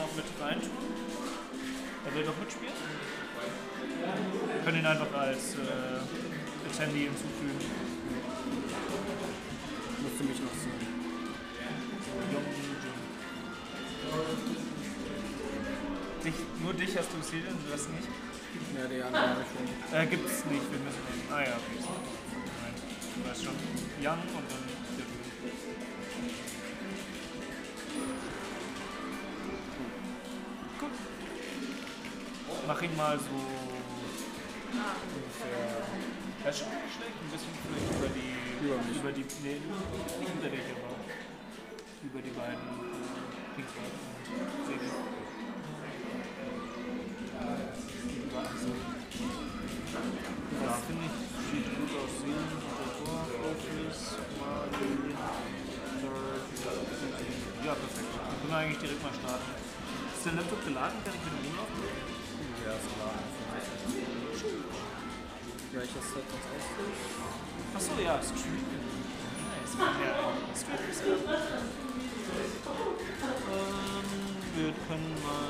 noch mit reintun. Er will doch mitspielen. Wir können ihn einfach als Handy hinzufügen. Musste mich noch so. Nur dich hast du es hier, und das nicht? Ja, die anderen habe ich schon. Gibt es nicht, wir müssen. Ah ja, okay. Nein, du weißt schon. Jan und dann. Gut. Mach ihn mal so. Das ist schon nicht schlecht, ein bisschen vielleicht über die. Über die. Nee, nicht hinter dich, aber auch. Über die beiden Pinkbird. Also, das finde ich sieht gut aussehen. Motor, Ophis, Marley, ja, perfekt. Dann können wir eigentlich direkt mal starten. Ist der Laptop geladen? Kann ich mit dem Laptop? Ja, ist geladen. Ja, ich lasse das ganz ausfüllen. Achso, ja, ist schön. Nice. Ja, ist gut. Wir können mal.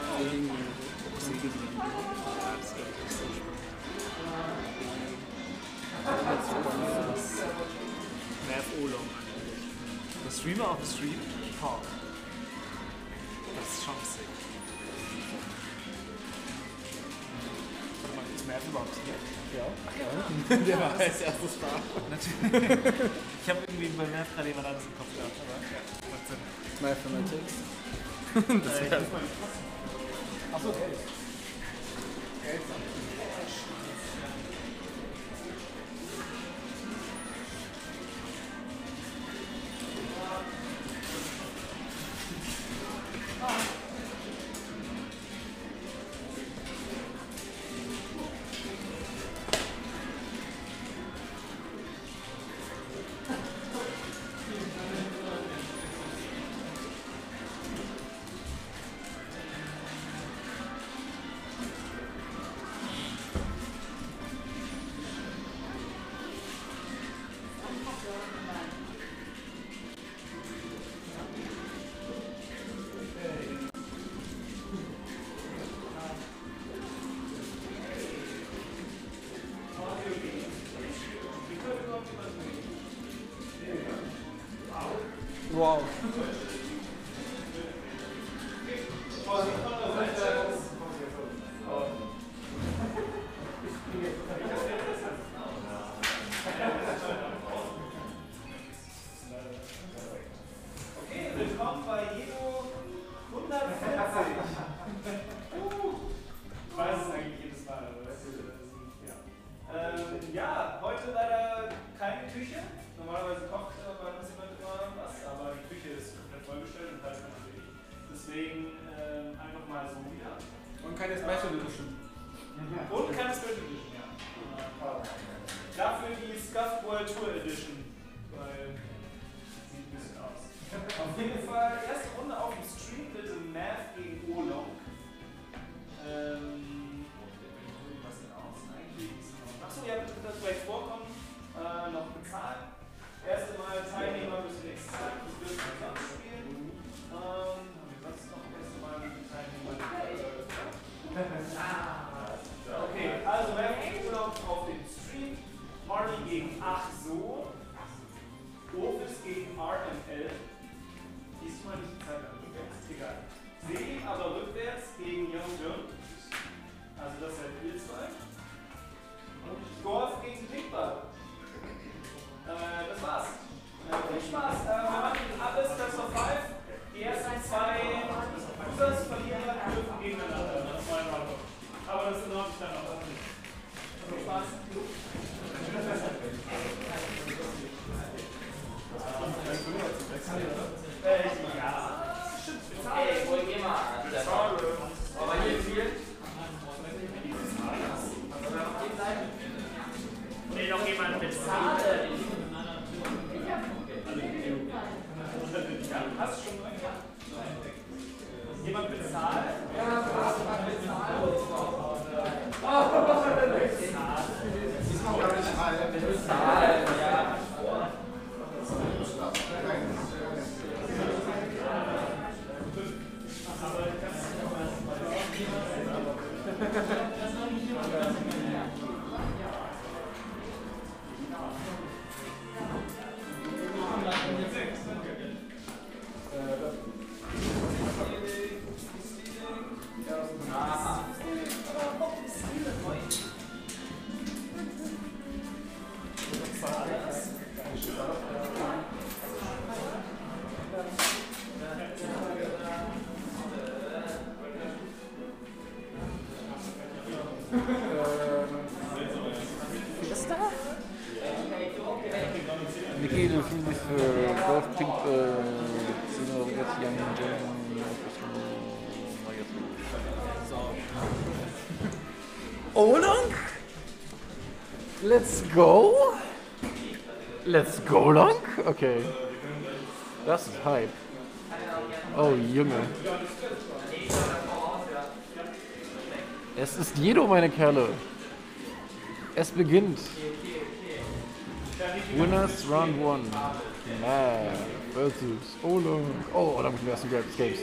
Der Streamer auf dem Stream? Talk. Das ist schon sick. Warte mal, ist Map überhaupt hier? Ja. Der war als erstes da. Natürlich. Ich habe irgendwie bei Map gerade jemand anderes im Kopf gehabt, aber ja, macht Sinn. Map für mein Tipp. Das wäre erstmal. Achso, Geld. Geld. Wow. Jemand bezahlt? Ja, was bezahlt? Niki, du fühlst dich für Golf, Pink, beziehungsweise jetzt Young Jam. Oolong? Let's go? Let's go long? Okay. Das ist Hype. Oh, Junge. Es ist Jedo, meine Kerle. Es beginnt. Winners Round 1. Nah. Versus Oolong. Oh, da muss ich mir erst ein Grab Escapes.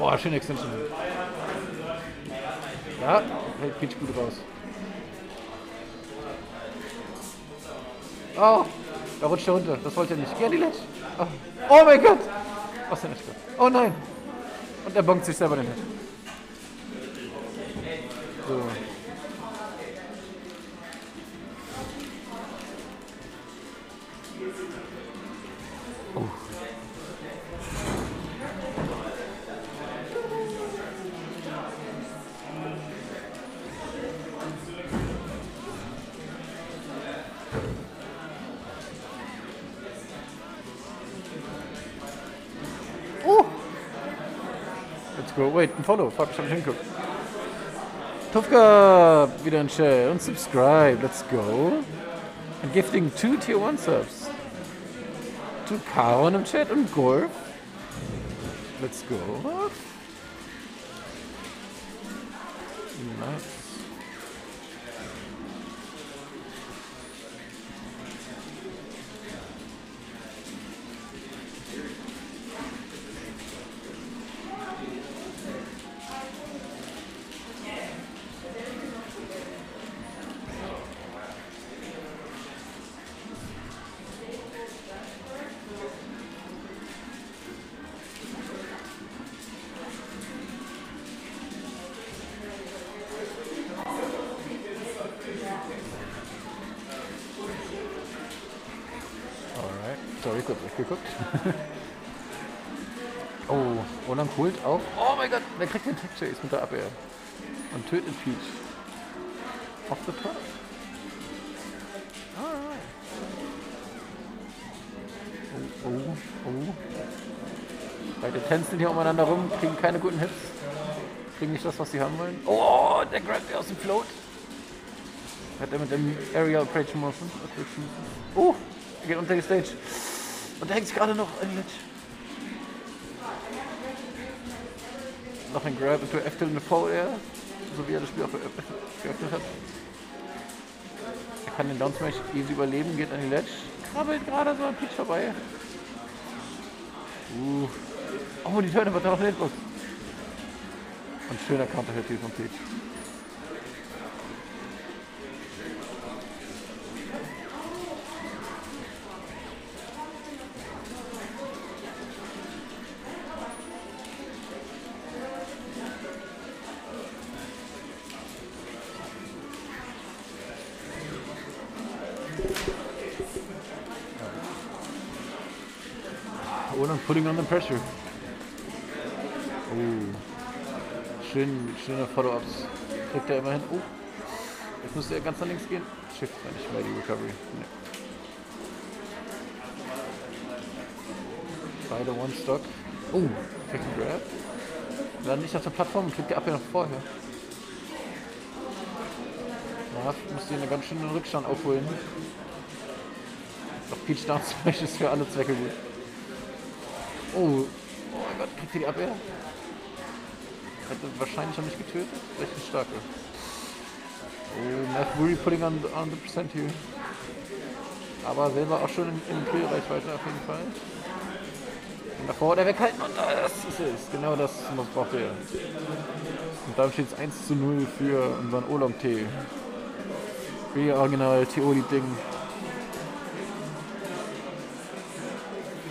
Oh, schöne Extension. Ja, hält Peach gut raus. Oh, da rutscht er runter. Das wollte er nicht. Ja, die Ledge. Oh, oh mein Gott. Was denn? Oh nein. Und er bonkt sich selber den Head. So. Oh. Wait, ein Follow. Fuck, ich hab nicht hingeguckt. Tufka, wieder ein Share und subscribe. Let's go. And gifting 2 Tier 1 Subs. To Karon im Chat und Golf. Let's go. Nice. Geguckt. Oh, Oolong holt auf. Oh mein Gott, wer kriegt den Tech Chase mit der Abwehr? Und tötet Peach. Off the top. Alright. Oh, oh, oh. Beide tänzeln hier umeinander rum, kriegen keine guten Hits. Kriegen nicht das, was sie haben wollen. Oh, der grabt aus dem Float. Hat er mit dem Aerial Operation müssen. Oh, er geht unter die Stage. Und der hängt sich gerade noch in die Ledge. Noch ein Grab into F-Till in the Foul Air, so wie er das Spiel auch geöffnet hat. Er kann den Down Smash easy überleben, geht an die Ledge. Krabbelt gerade so an Peach vorbei. Oh, die Turner wird da noch nicht los. Und schöner Counter-Hit von Peach. Putting on the pressure. Oh. Schöne Follow-ups. Kriegt er immerhin. Oh. Jetzt müsste er ganz nach links gehen. Shift war nicht mehr die Recovery. Nee. Beide One-Stock. Oh. Kriegt einen Grab. Dann nicht auf der Plattform und kriegt die Abwehr noch vorher. Na, müsste ihn einen ganz schönen Rückstand aufholen. Doch Peach Down Smash ist für alle Zwecke gut. Oh mein Gott, kriegt ihr die Abwehr? Hätte wahrscheinlich noch nicht getötet. Recht eine starke. Oh, Math Wuri putting on the percent here. Aber selber auch schon in Clear-Reichweite auf jeden Fall. Und davor der weghalten und das ist es. Genau das braucht er. Und da steht es 1:0 für unseren Oolong-Tee. Wie original Theoli-Ding.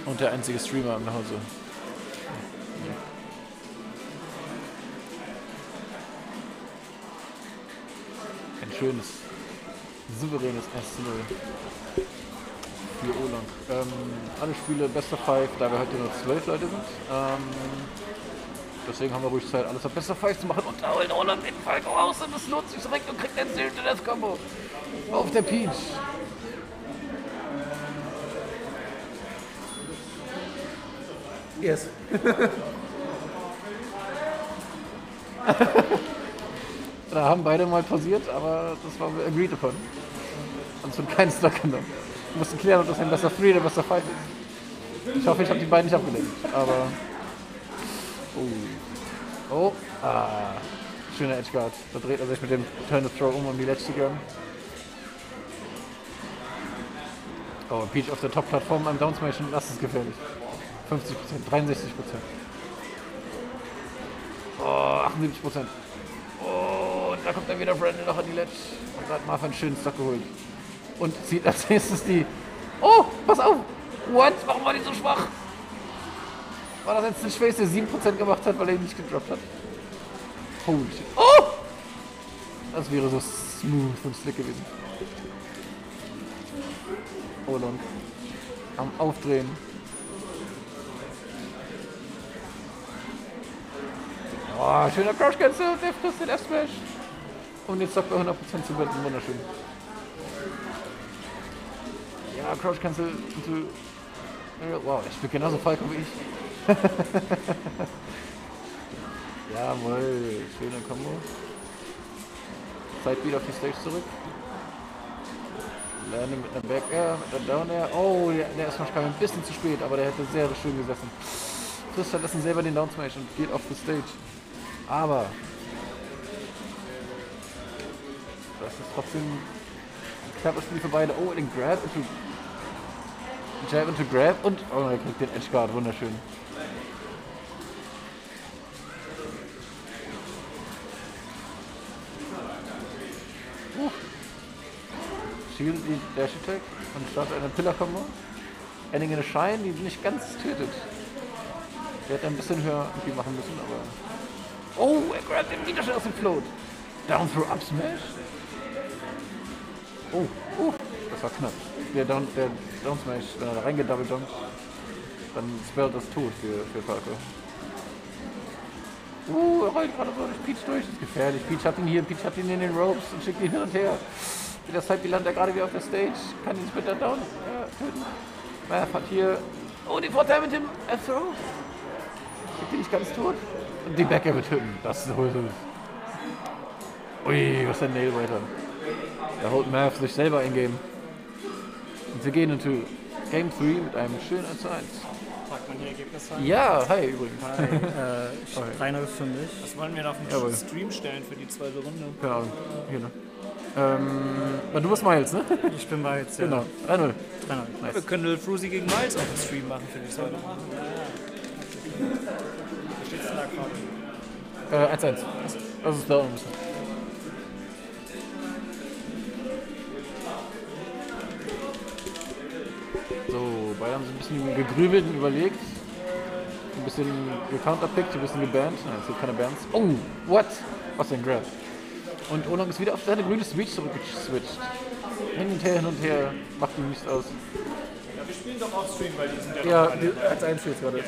Und der einzige Streamer im Hause. Ein schönes, souveränes 1:0. Für Oolong. Alle Spiele Best of 5, da wir heute nur 12 Leute sind. Deswegen haben wir ruhig Zeit, alles auf Best of 5 zu machen. Und da holen Oolong den Falco raus und es lohnt sich direkt und kriegt den Seelen-Death-Kombo. Auf der Peach. Yes. Da haben beide mal pausiert, aber das war agreed upon. Sonst wird kein Stock genommen. Wir mussten klären, ob das ein besser 3 oder besser 5 ist. Ich hoffe, ich habe die beiden nicht abgelenkt, aber... Oh. Oh. Ah. Schöner Edgeguard. Da dreht er sich mit dem Turn-to-Throw um die Ledge zu gehen. Oh, Peach auf der Top-Plattform am Downsmation. Das ist gefährlich. 50%, 63%. Oh, 78%. Oh, und da kommt dann wieder Brandon noch an die Ledge. Und da hat Martha einen schönen Stock geholt. Und zieht als nächstes die... Oh, pass auf! What? Warum war die so schwach? War das jetzt ein Schwäß, der 7% gemacht hat, weil er ihn nicht gedroppt hat? Holy shit. Oh! Das wäre so smooth und slick gewesen. Oh, long. Am Aufdrehen. Oh, schöner Crash-Cancel, der frisst den F-Smash. Und jetzt sagt er 100% zu betten, wunderschön. Ja, Crouch Cancel into... Wow, ich bin genauso Falco wie ich. Jawohl, schöne Kombo. Zeit wieder auf die Stage zurück. Landing mit einem Back Air, mit einem Down Air. Oh, der erstmal kam ein bisschen zu spät, aber der hätte sehr schön gesessen. Frisst stattdessen selber den Down Smash und geht auf die Stage. Aber... Das ist trotzdem... Knappes Spiel für beide. Oh, den Grab into... Jab into Grab und... Oh, er kriegt den Edge Guard. Wunderschön. Shield, die Dash Attack. Und startet eine Pillar-Kombo. Ending in a Shine, die nicht ganz tötet. Der hätte ein bisschen höher irgendwie machen müssen, aber... Oh, er grabt den wieder schon aus dem Float. Down through Up Smash. Oh, oh, das war knapp. Der Down Smash, wenn er da reingedoubled jumpt, dann spellt das tot für Falco. Er rollt gerade so durch Peach durch, das ist gefährlich. Peach hat ihn hier, Peach hat ihn in den Ropes und schickt ihn hin und her. In der Zeit landet er gerade wieder auf der Stage, kann ihn später down töten. Math hat hier, oh, den Vorteil mit dem F-Throw. Schickt ihn nicht ganz tot. Und die Backer wird töten, das ist hohl. Ui, was ist der Nailbiter? Da holt Math sich selber in Game. Und wir gehen into Game 3 mit einem schönen 1:1. Sagt man die Ergebnisse? Ja, hi übrigens. Hi. 3:0 für mich. Was wollen wir da auf den Jawohl. Stream stellen für die zweite Runde? Genau. Hier, ne? Du bist Miles, ne? Ich bin Miles, ja. Genau, 3:0. Nice. Wir können Lil Fruzy gegen Miles auf den Stream machen für die zweite Runde. Wie steht's denn da gerade? 1:1. Das ist da ein bisschen. So, beide haben so ein bisschen gegrübelt und überlegt. Ein bisschen gecounterpickt, ein bisschen gebannt. Nein, es gibt keine Bands. Oh, what? Was denn, Grab? Und Oolong ist wieder auf seine grüne Switch zurückgeswitcht. Hin und her, macht ihn nichts aus. Ja, wir spielen doch auf Stream, weil die sind ja noch alle. Ja, als Einspiel gerade.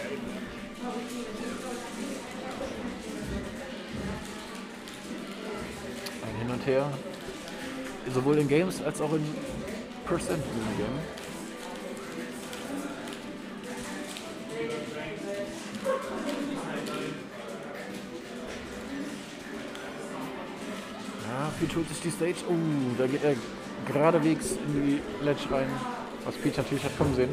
Ein Hin und Her. Sowohl in Games als auch in Percent in Game. Wie tut sich die Stage? Oh, da geht er geradewegs in die Ledge rein, was Peach natürlich hat kommen sehen.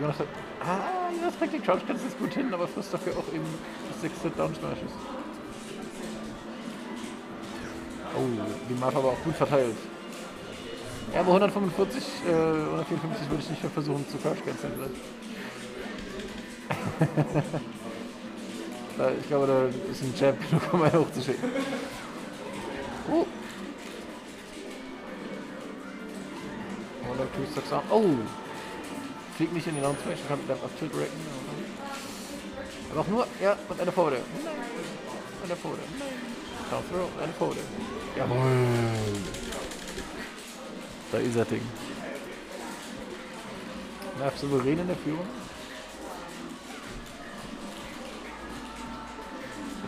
Jonas hat... Ah, Jonas kriegt den Crouch, kannst du es gut hin, aber frisst dafür auch eben das 6. Down Smash. Oh, die Martha aber auch gut verteilt. Ja, aber 154, 154 würde ich nicht mehr versuchen zu Crouch-Canceln. Ich glaube, da ist ein Jab genug, um mal hochzuschicken. Oh! Fliegt nicht in die Down Smash, kann bleibt auf Tilt racken. Aber auch nur, ja, und eine Vorder. Eine Vorder. Down Throw, eine Vorder. Jawohl! Da ist er Ding. Nerv souverän in der Führung.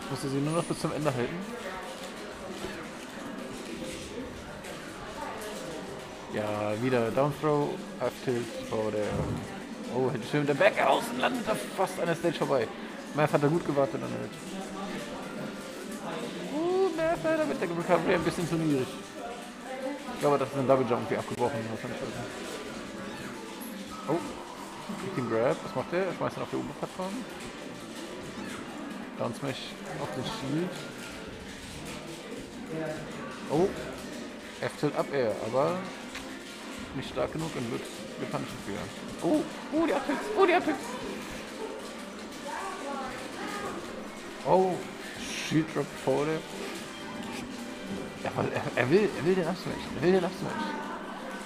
Ich musste sie nur noch bis zum Ende halten. Ja, wieder Down Throw, Up-Tilt, Vorder. Oh, hätte schön mit der Back aus und landet da fast an der Stage vorbei. Merv hat da gut gewartet an der Stage. Merv leider mit der Recovery ein bisschen zu niedrig. Ich glaube, das ist ein Double Jump irgendwie abgebrochen. Oh, ich den Grab. Was macht der? Er schmeißt ihn auf die Oberplattform. Down Smash auf den Shield. Oh, F-Tilt Up Air, aber nicht stark genug und wird gepuncht wieder. Oh, oh, die Up-Tilt, oh, die Up-Tilt. Oh, Shield Drop Forward. Er will den Up-Smash,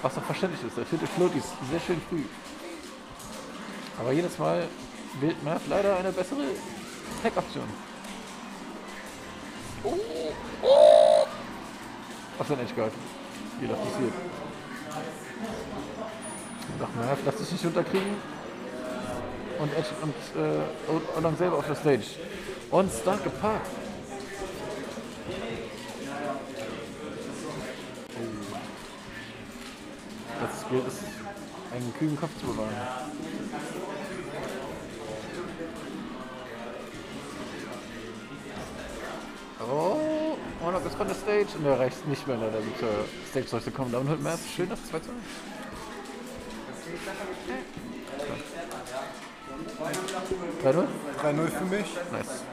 Was doch verständlich ist, der vierte Float ist sehr schön früh. Aber jedes Mal wählt Merv leider eine bessere Tech-Option. Oh, oh! Was hat er nicht gehört? Hier läuft das hier. Doch Merv, lass dich nicht runterkriegen. Und dann selber auf der Stage. Und stark geparkt. Das gilt es, einen kühlen Kopf zu bewahren. Oh, und noch ist von der Stage und er reicht nicht mehr leider mit zur Stage zu kommen. Da und holt Merv. Schön auf 2-2. Ja. 3-0? 3-0 für mich. Nice.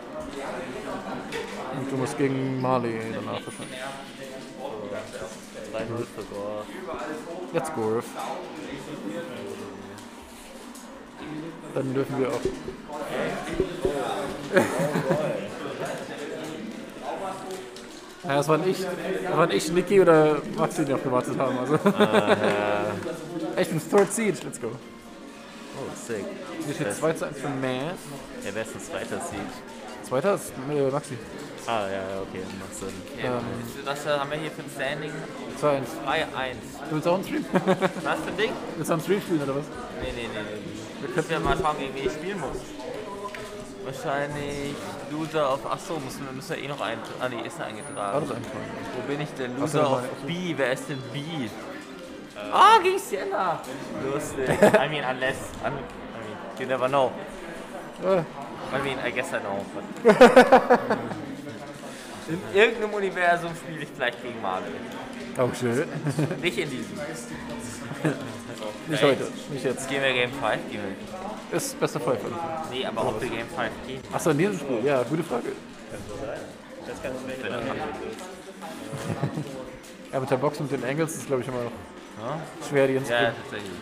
Und du musst gegen Marley danach verstehen. Let's go. Dann dürfen wir auch. Ja, das waren ich, Niki oder Maxi, die noch gewartet haben. Also. Ich bin's Third Seed, let's go. Oh, sick. Hier steht 2:1 für Math. Ja, wer ist ein zweiter Seed? Zweiter ist Maxi. Ah, ja, okay, macht Sinn. Okay. Was haben wir hier für ein Standing? 2-1. 3-1. Du willst auch einen Stream? Was für ein Ding? Willst du einen Stream spielen oder was? Nee. Wir können ja mal schauen, gegen wen ich spielen muss. Wahrscheinlich Loser auf... Achso, müssen wir eh noch ein... Ah, nee, ist er eingetragen. Wo bin ich denn? Loser auf B. Wer ist denn B? Ah, gegen Sienna! Lustig. I mean, unless... you never know. I mean, I guess I know. In irgendeinem Universum spiele ich vielleicht gegen Marley. Auch schön. Nicht in diesem. Nicht heute, nicht jetzt. Gehen wir Game 5? Gehen wir. Ist bester Fall. Nee, aber ob wir Game 5 gehen. Achso, in diesem Spiel, ja, gute Frage. Kann so sein. Das kann so sein. Ja, mit der Box und den Angles ist, glaube ich, immer noch schwer, die ins Spiel. Ja, tatsächlich.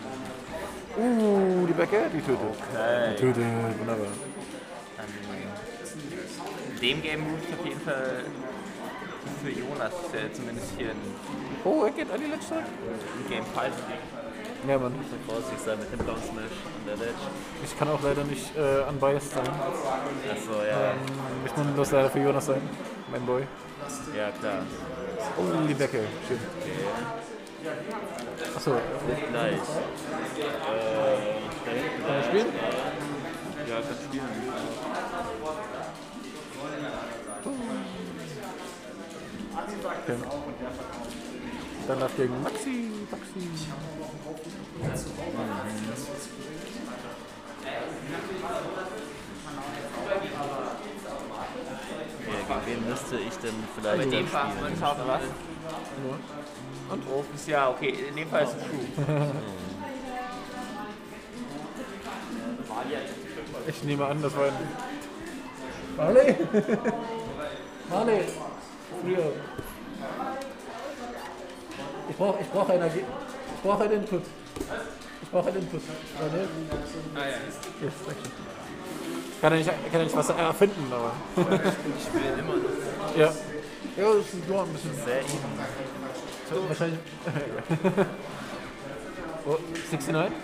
Die Backe, die tötet. Okay. Die tötet, wunderbar. Dem Game rufe ich auf jeden Fall für Jonas, der zumindest hier in... Oh, er geht an die Ledge. In Game 5. Ja, man muss vorsichtig sein mit dem Down Smash an der Ledge. Ich kann auch leider nicht unbiased sein. Achso, ja. Ich muss leider für Jonas sein, mein Boy. Ja, klar. Oh, die Becke. Schön. Okay. Achso. Nicht gleich. Kann man spielen? Ja, kann spielen. Okay. Dann das gegen Maxi. Ja, gegen wen müsste ich denn vielleicht mit dem Spaß spielen? Was? Ja. Und Ophis, ja, okay, in dem Fall ist es true. Ich nehme an, das war ein... Marley! Marley! Früher. Ich brauche einen Input. Ich brauche einen Input. Ah, ja. Yes, Kann ja nicht was erfinden, aber. Die spielen immer noch. Ja. Ja, das ist nur ein bisschen sehr eben. Wahrscheinlich. Oh, 69?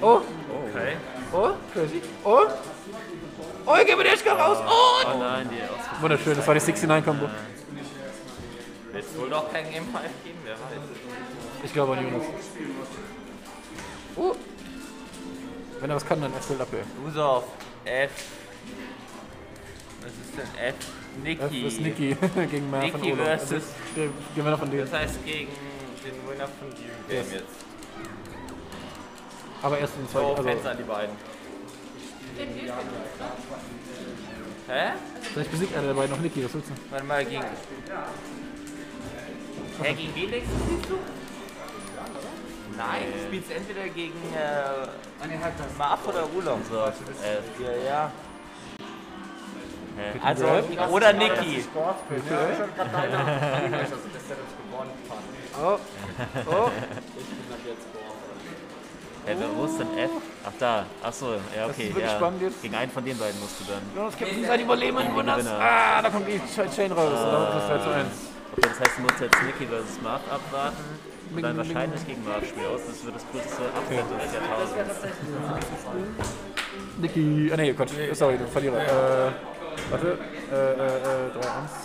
Oh! Okay. Oh, crazy. Oh! Oh, ich gebe den Eschka raus! Oh! Oh nein, die Ausgabe. Wunderschön, das war die 69-Kombo. Willst du wohl doch keinen Game 5 geben, wer weiß. Ich glaube an Jonas. Wenn er was kann, dann Axel ab, ey. Use auf F. Was ist denn F? Niki. F ist Niki gegen Männer von Olo. Das ist der Gewinner von denen. Das heißt gegen den Winner von dem Game jetzt. Aber erst in zwei. Oh, Fenster an die beiden. Hä? Vielleicht besiegt einer der beiden noch Niki, was willst du? Warte mal, gegen... Hä, gegen Felix spielst du? Nein, du spielst entweder gegen Marv oder Rulon. So. Ja. Also, oder Niki. Oh. Oh. Hey, wer muss denn F? Ach da, achso, ja okay, ja. Spannend jetzt. Gegen einen von den beiden musst du dann. Jonas, kämpfen Sie halt überleben, Jonas. Ah, da kommt die Chain raus. Das ist 2:1. Okay, das heißt, du musst jetzt Niki vs. Marv abwarten und dann wahrscheinlich gegen Marv spielen. Das wird das größte Abwärts des Jahrtausends. Niki, ah ne, Gott, sorry, du Verlierer. Warte, 3:1.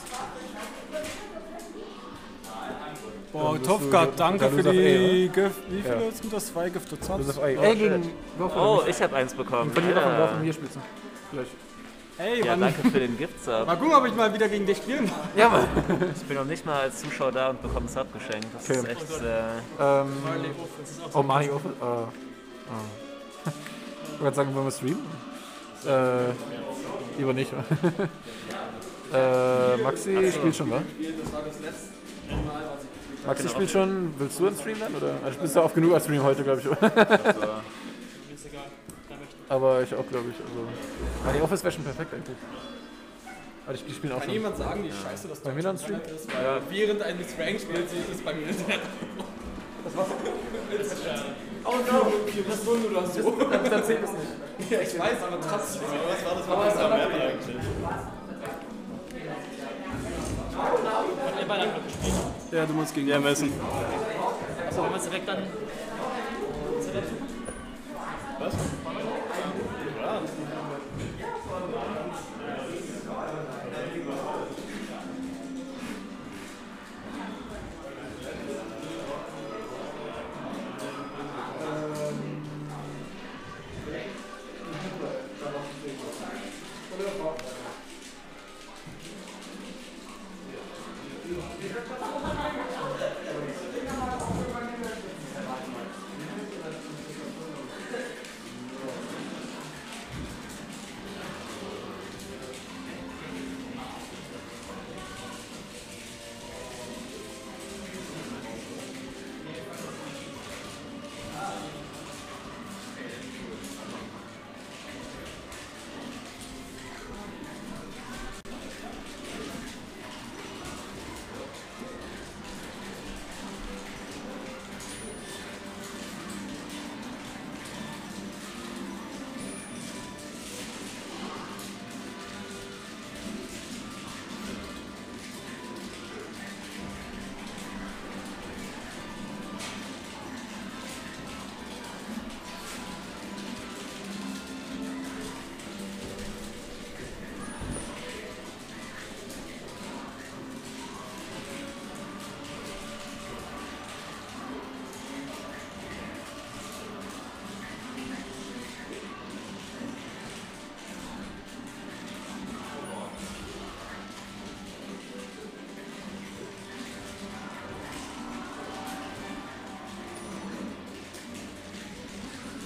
Boah, Tofka, danke für die Gift. Wie viele sind das? 2 Gifte, 20? Ey, gegen... Oh, ich hab 1 bekommen. Von jeder von mir spitzen. Vielleicht. Ey, ja, danke für den Gift-Sub. Mal gucken, ob ich mal wieder gegen dich spielen kann. Ja, Mann. Ich bin noch nicht mal als Zuschauer da und bekomme einen Sub geschenkt. Das ist echt sehr... Marley Ophis. Oh, Marley Ophis? Ich wollte sagen, wollen wir streamen? Lieber nicht, oder? Maxi spielt schon, wa? Maxi spielt schon. Willst du einen Stream dann? Oder? Also bist du oft genug als Stream heute, glaube ich. Aber ich auch, glaube ich. Also. Die Office wäre schon perfekt eigentlich. Aber die spielen auch schon. Kann jemand sagen, wie scheiße das bei mir dann Stream ist? Weil während eines Rank-Spiels ist es bei mir nicht. Das war's. Oh no! Wir müssen so oder so. Dann zählt es nicht. Ja, ich weiß, aber trotzdem. Was war das bei mir eigentlich? Hat er bei der gespielt? Ja, du musst gegen den messen. Achso, wollen wir es direkt dann. Was? Ja.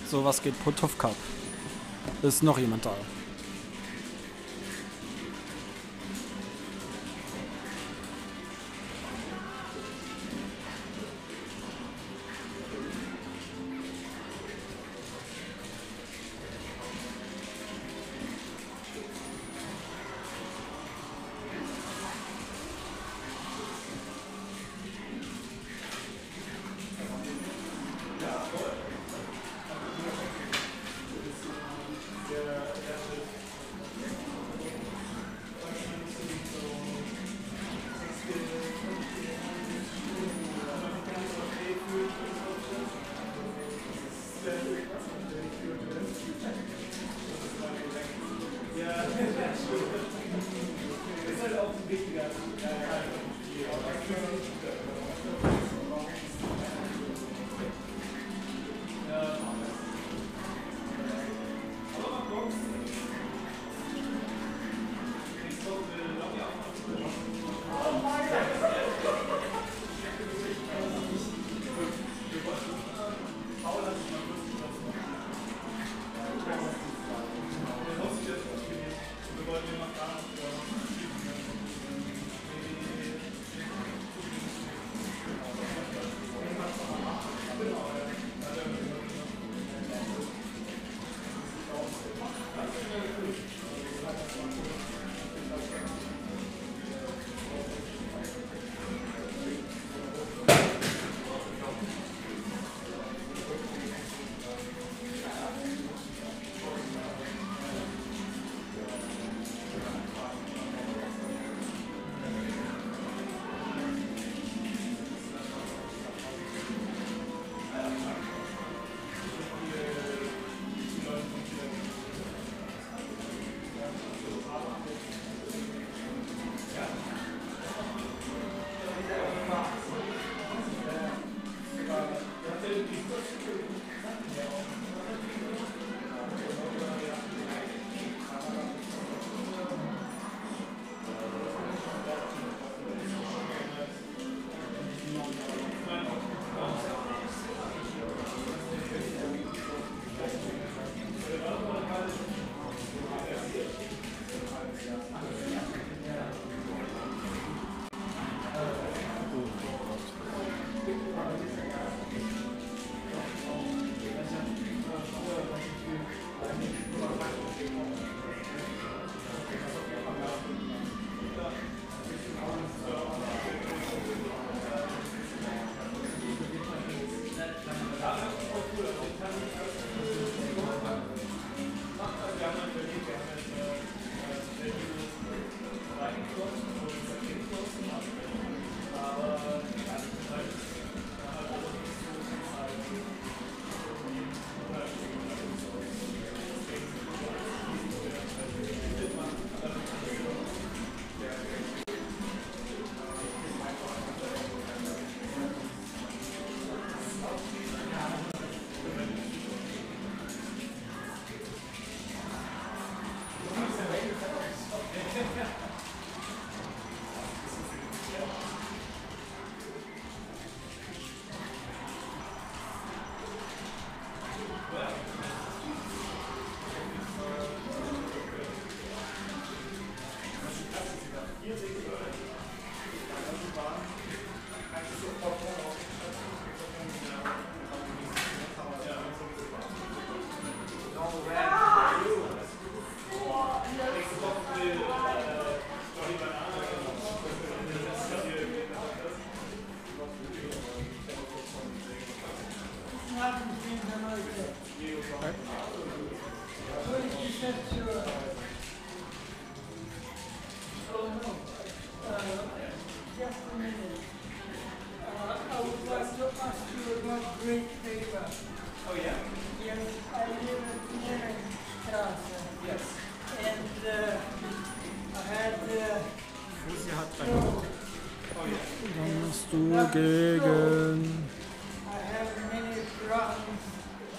So, was geht Putoff Cup? Ist noch jemand da? Yeah.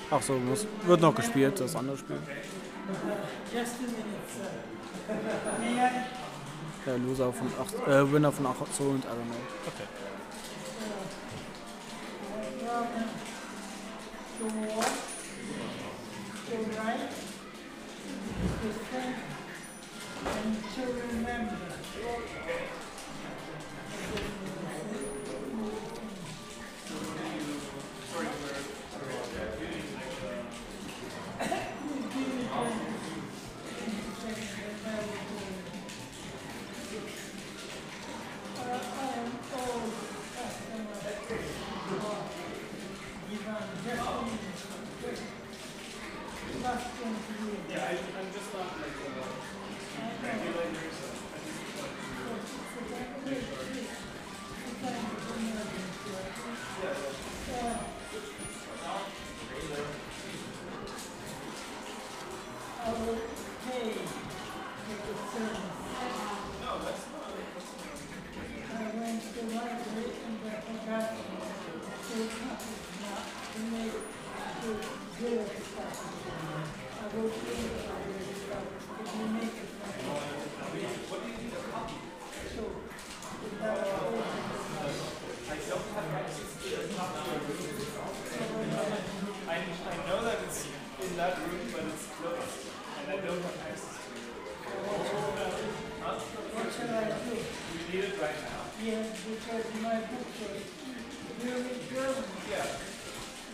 Ach so, wird noch gespielt, das andere Spiel. Der Loser von 8, Winner von 8 und RML. Okay. I will pay for the service. No, that's not it. I know that it's in that room, but it's closed, and I don't have access to it. What should I do? We need it right now. Yes, because my book was really good. Yeah.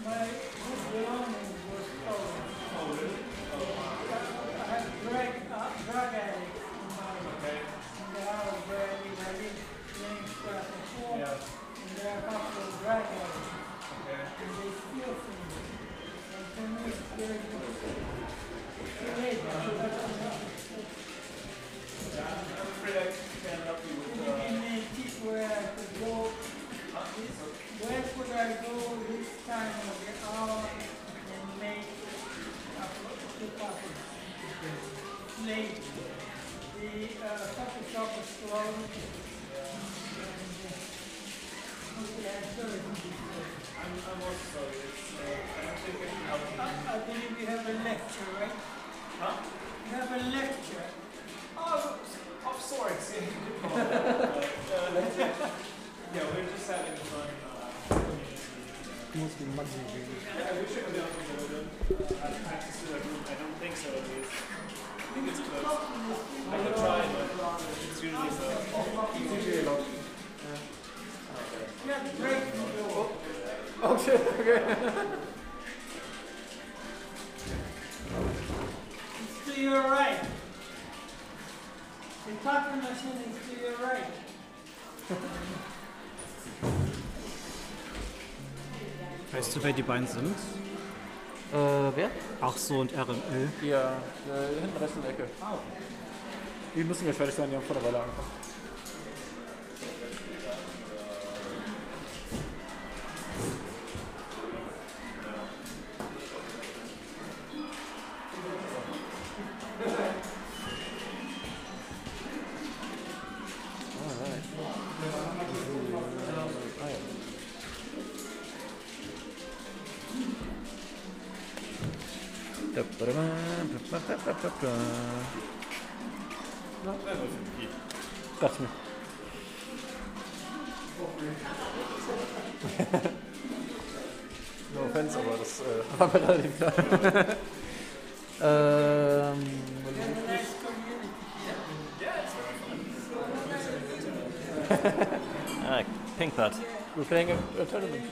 My book belongings was stolen. Oh, really? I had drug addicts in my in the house where I live. I lived in Nyxrat before, and there are a couple of drug addicts. Okay. And they steal from me. And for me, it's very good. Yeah, I'm afraid I can help you with that. You can tip where I could go. Where could I go this time of the hour and make a coffee? Late. The coffee shop is closed. Okay, I'm sorry. I'm also sorry. I don't think I can help you. I believe we have a lecture, right? Huh? We have a lecture. Oh, of sorts, yeah, yeah, we're just having fun. Mostly Magic. I wish I could help Jojo. I've practiced with that group. I don't think so, at least. I think it's close. I could try, but it's usually so. It's usually locked. Yeah, great. Oh, shit, okay. It's to your right. The coffee machine is to your right. Weißt du, wer die beiden sind? Wer? Axel und RML. Ja, hinten rechts in der Ecke. Oh. Die müssen ja fertig sein, die haben vor der Weile angefangen. Dachte ich mir. No offense, aber das war mir relativ klar. Pinkbird. We're playing a tournament.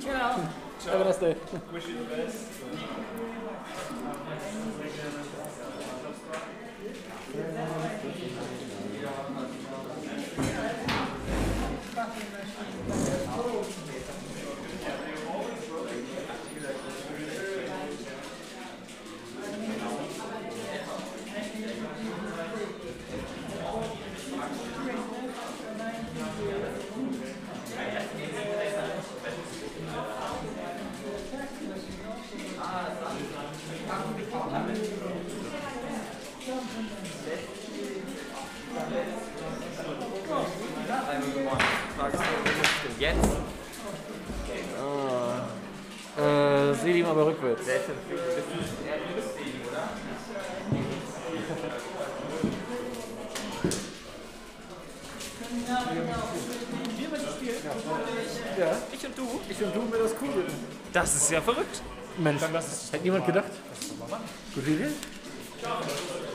Ciao. Have a nice day. Wish you the best. Selim aber rückwärts. Das ist eher lustig, oder? Ja. Ich und du mir das cool. Das ist ja verrückt. Mensch, hätte niemand gedacht. Gute Idee. Thank you.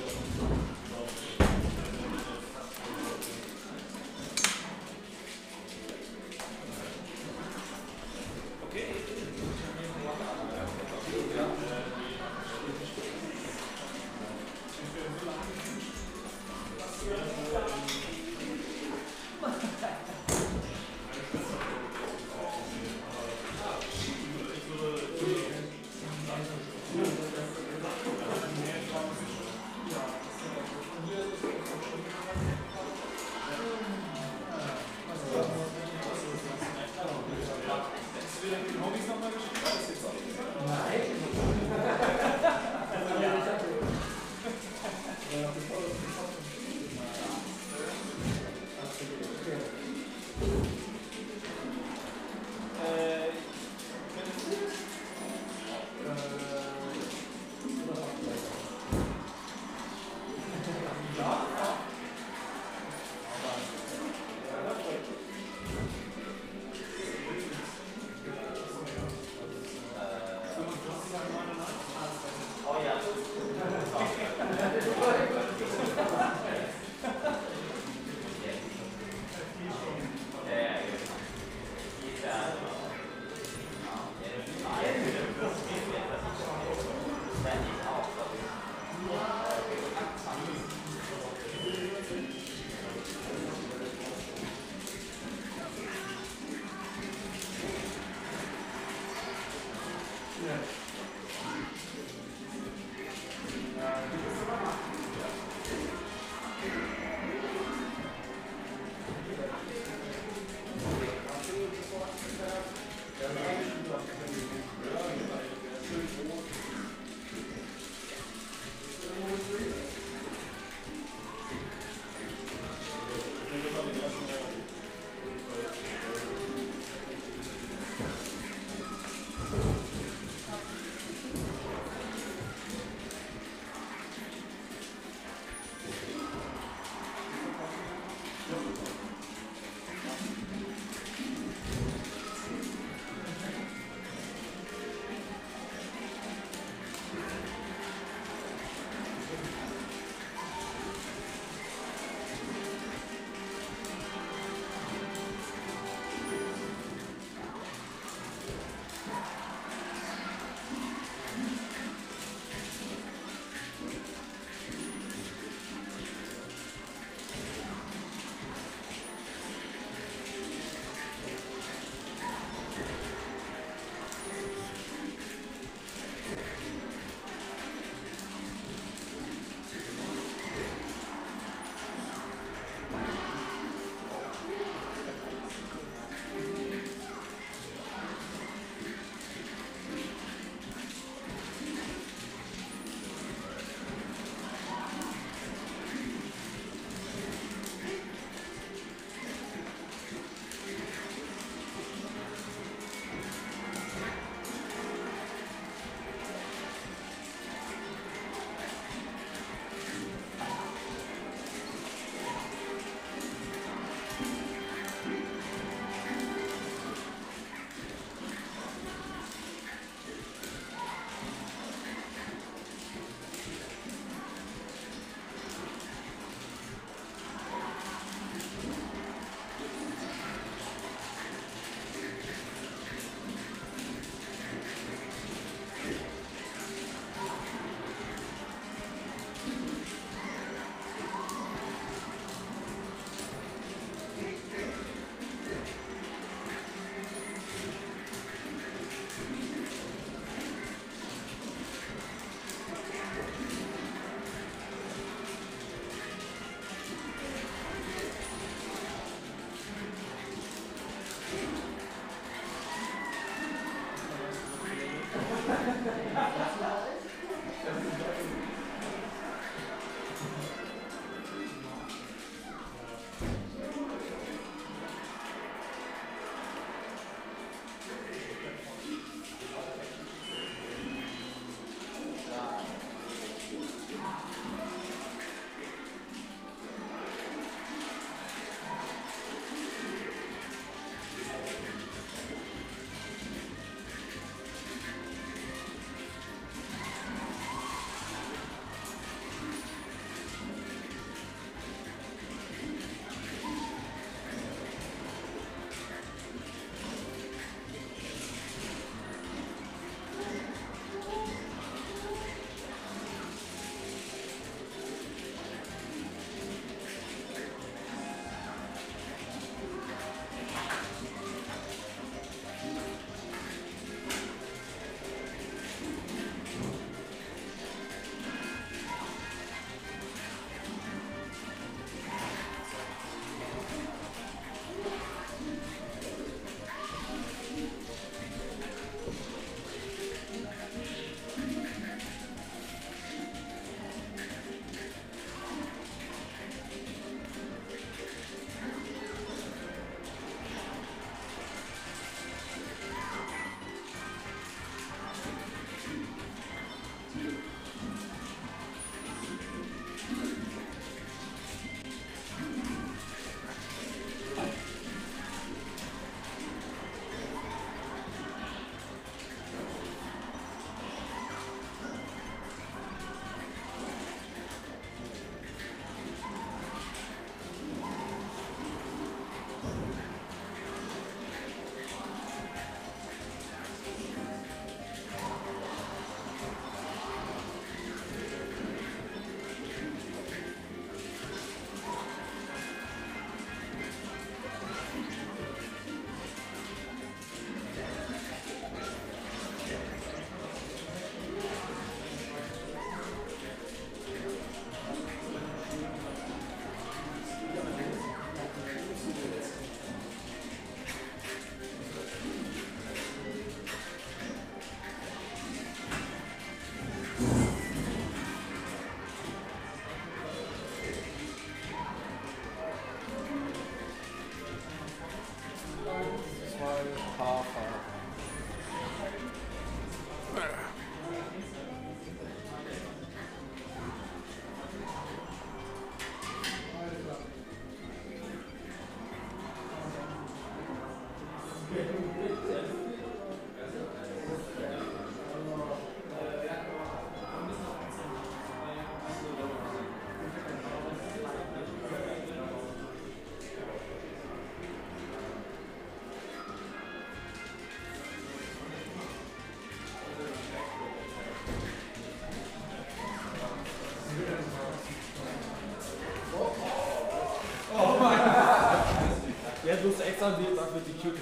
plus extra wird auch mit die Cute.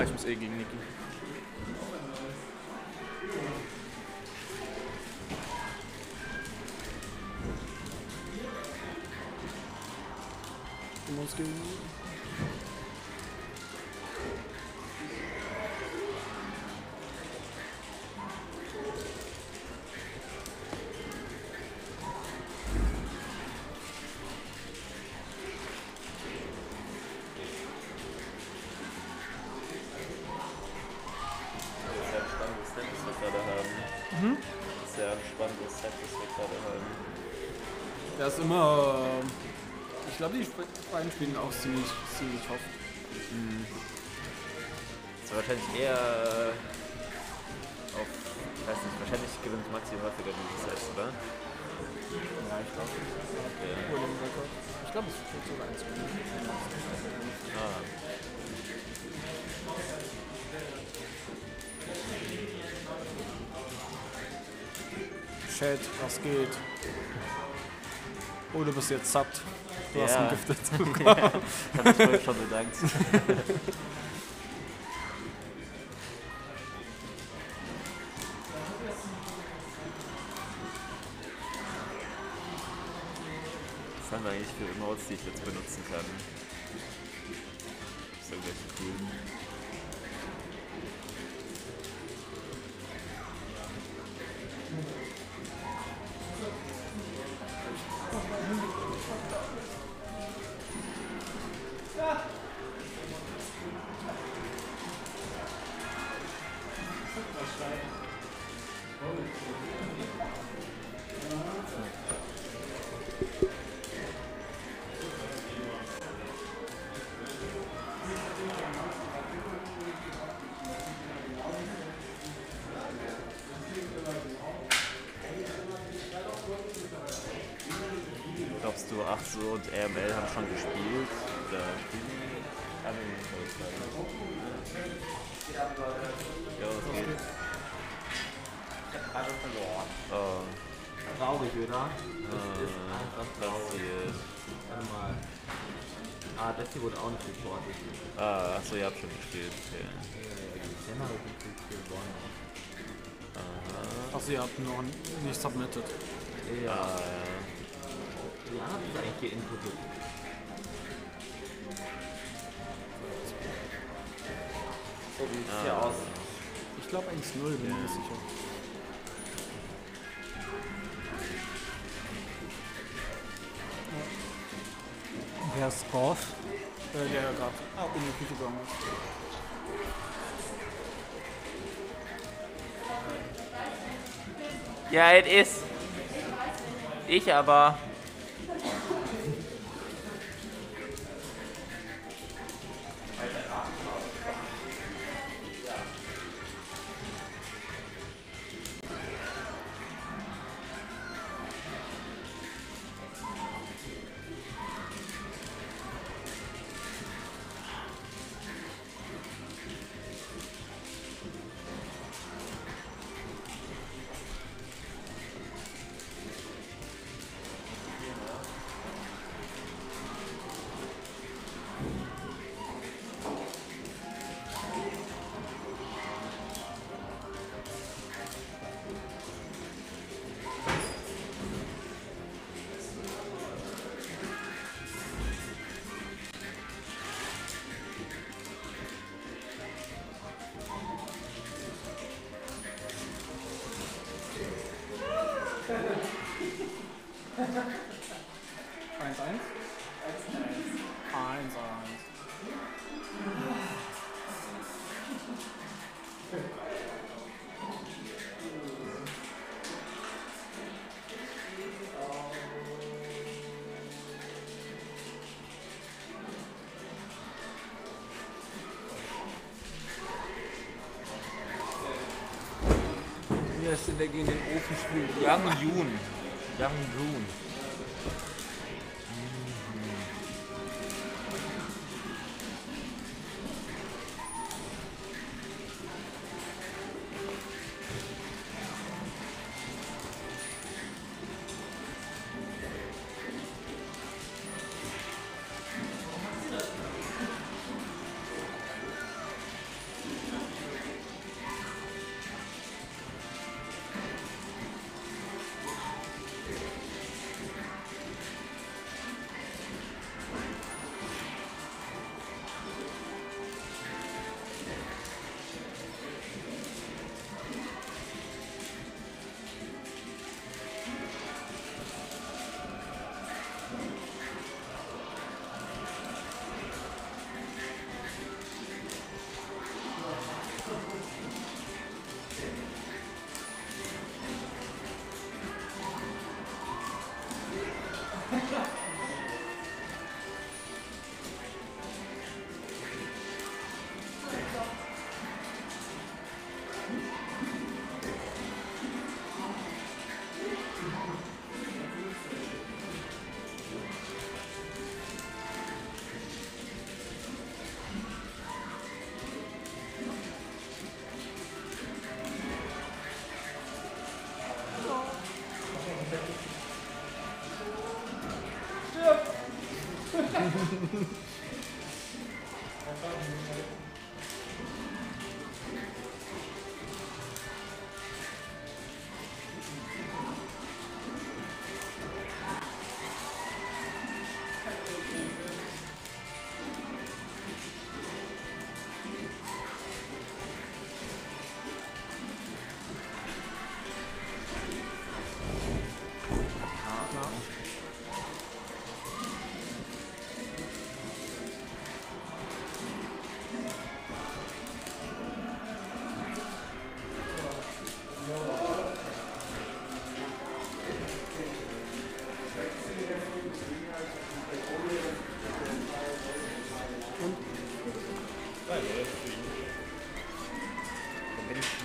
Ich muss eh gegen Niki. Du musst gegen Niki. Immer, ich glaube, die beiden spielen auch ziemlich hoff. Mhm. Das ist wahrscheinlich eher auf, ich weiß nicht, wahrscheinlich gewinnt Maxi häufiger dieses Set, oder? Ja, ich glaube. Okay. Ich glaube, es wird sogar 1 zu 0. Ah. Chat, was geht? Oh, du bist jetzt zappt. Du hast ihn giftet. Ja, ich hab mich schon bedankt. Was haben wir eigentlich für Emotes, die ich jetzt benutzen kann? So welche coolen. Glaubst du, Axel und RML haben schon gespielt? Oder spielen die? Haben wir nicht. Ja, das geht. Ich hab gerade verloren. Oh. Traurig, oder? Das ist einfach traurig. Warte mal. Ah, das hier wurde auch nicht reportet. Ah, achso, ihr habt schon gespielt. Okay. Ja, habe ich nicht gewonnen. Achso, ihr habt noch nicht submitted. Ja. Ja, das ist eigentlich geinputet. So wie sieht es hier aus? Ich glaube 1-0, bin ich sicher. Ja. Wer scored? Der gerade. Ah, in die Küche gegangen. Ja, es ist. Ich aber. das denn der gegen den Ofen spielt? Young Jun.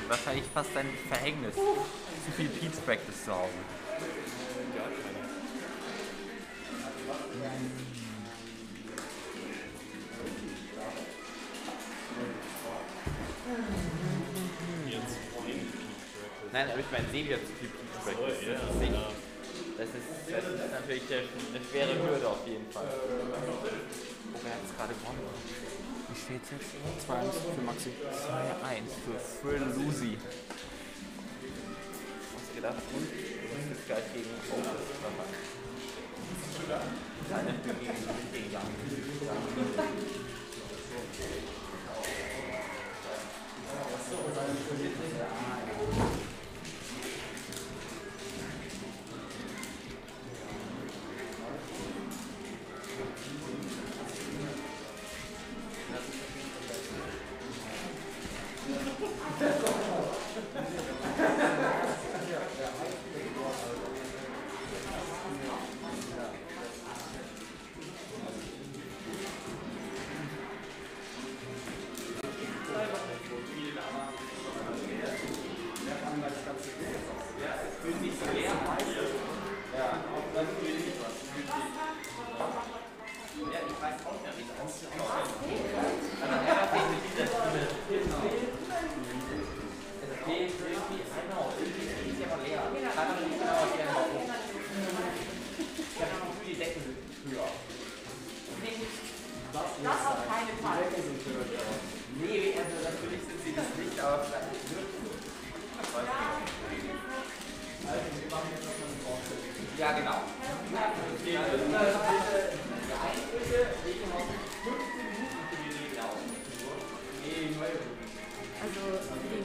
Wahrscheinlich fast ein Verhängnis. Zu viel Pete's Practice zu Hause. Nein, aber ich meine, sehe wieder zu viel Pete's Practice. Das ist natürlich eine schwere Hürde auf jeden Fall. Oh, wer hat es gerade gewonnen? Wie steht es jetzt? 2-1 für Maxi. 2-1 für Fruzy. Was gedacht? Und das ist gleich gegen Ophis. Nein, gegen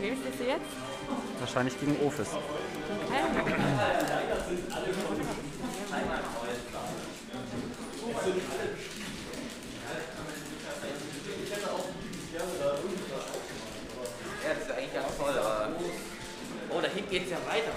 den wahrscheinlich gegen Ophis. Okay. Ja, das ist eigentlich ganz toll, aber... Oh, da hinten geht es ja weiter.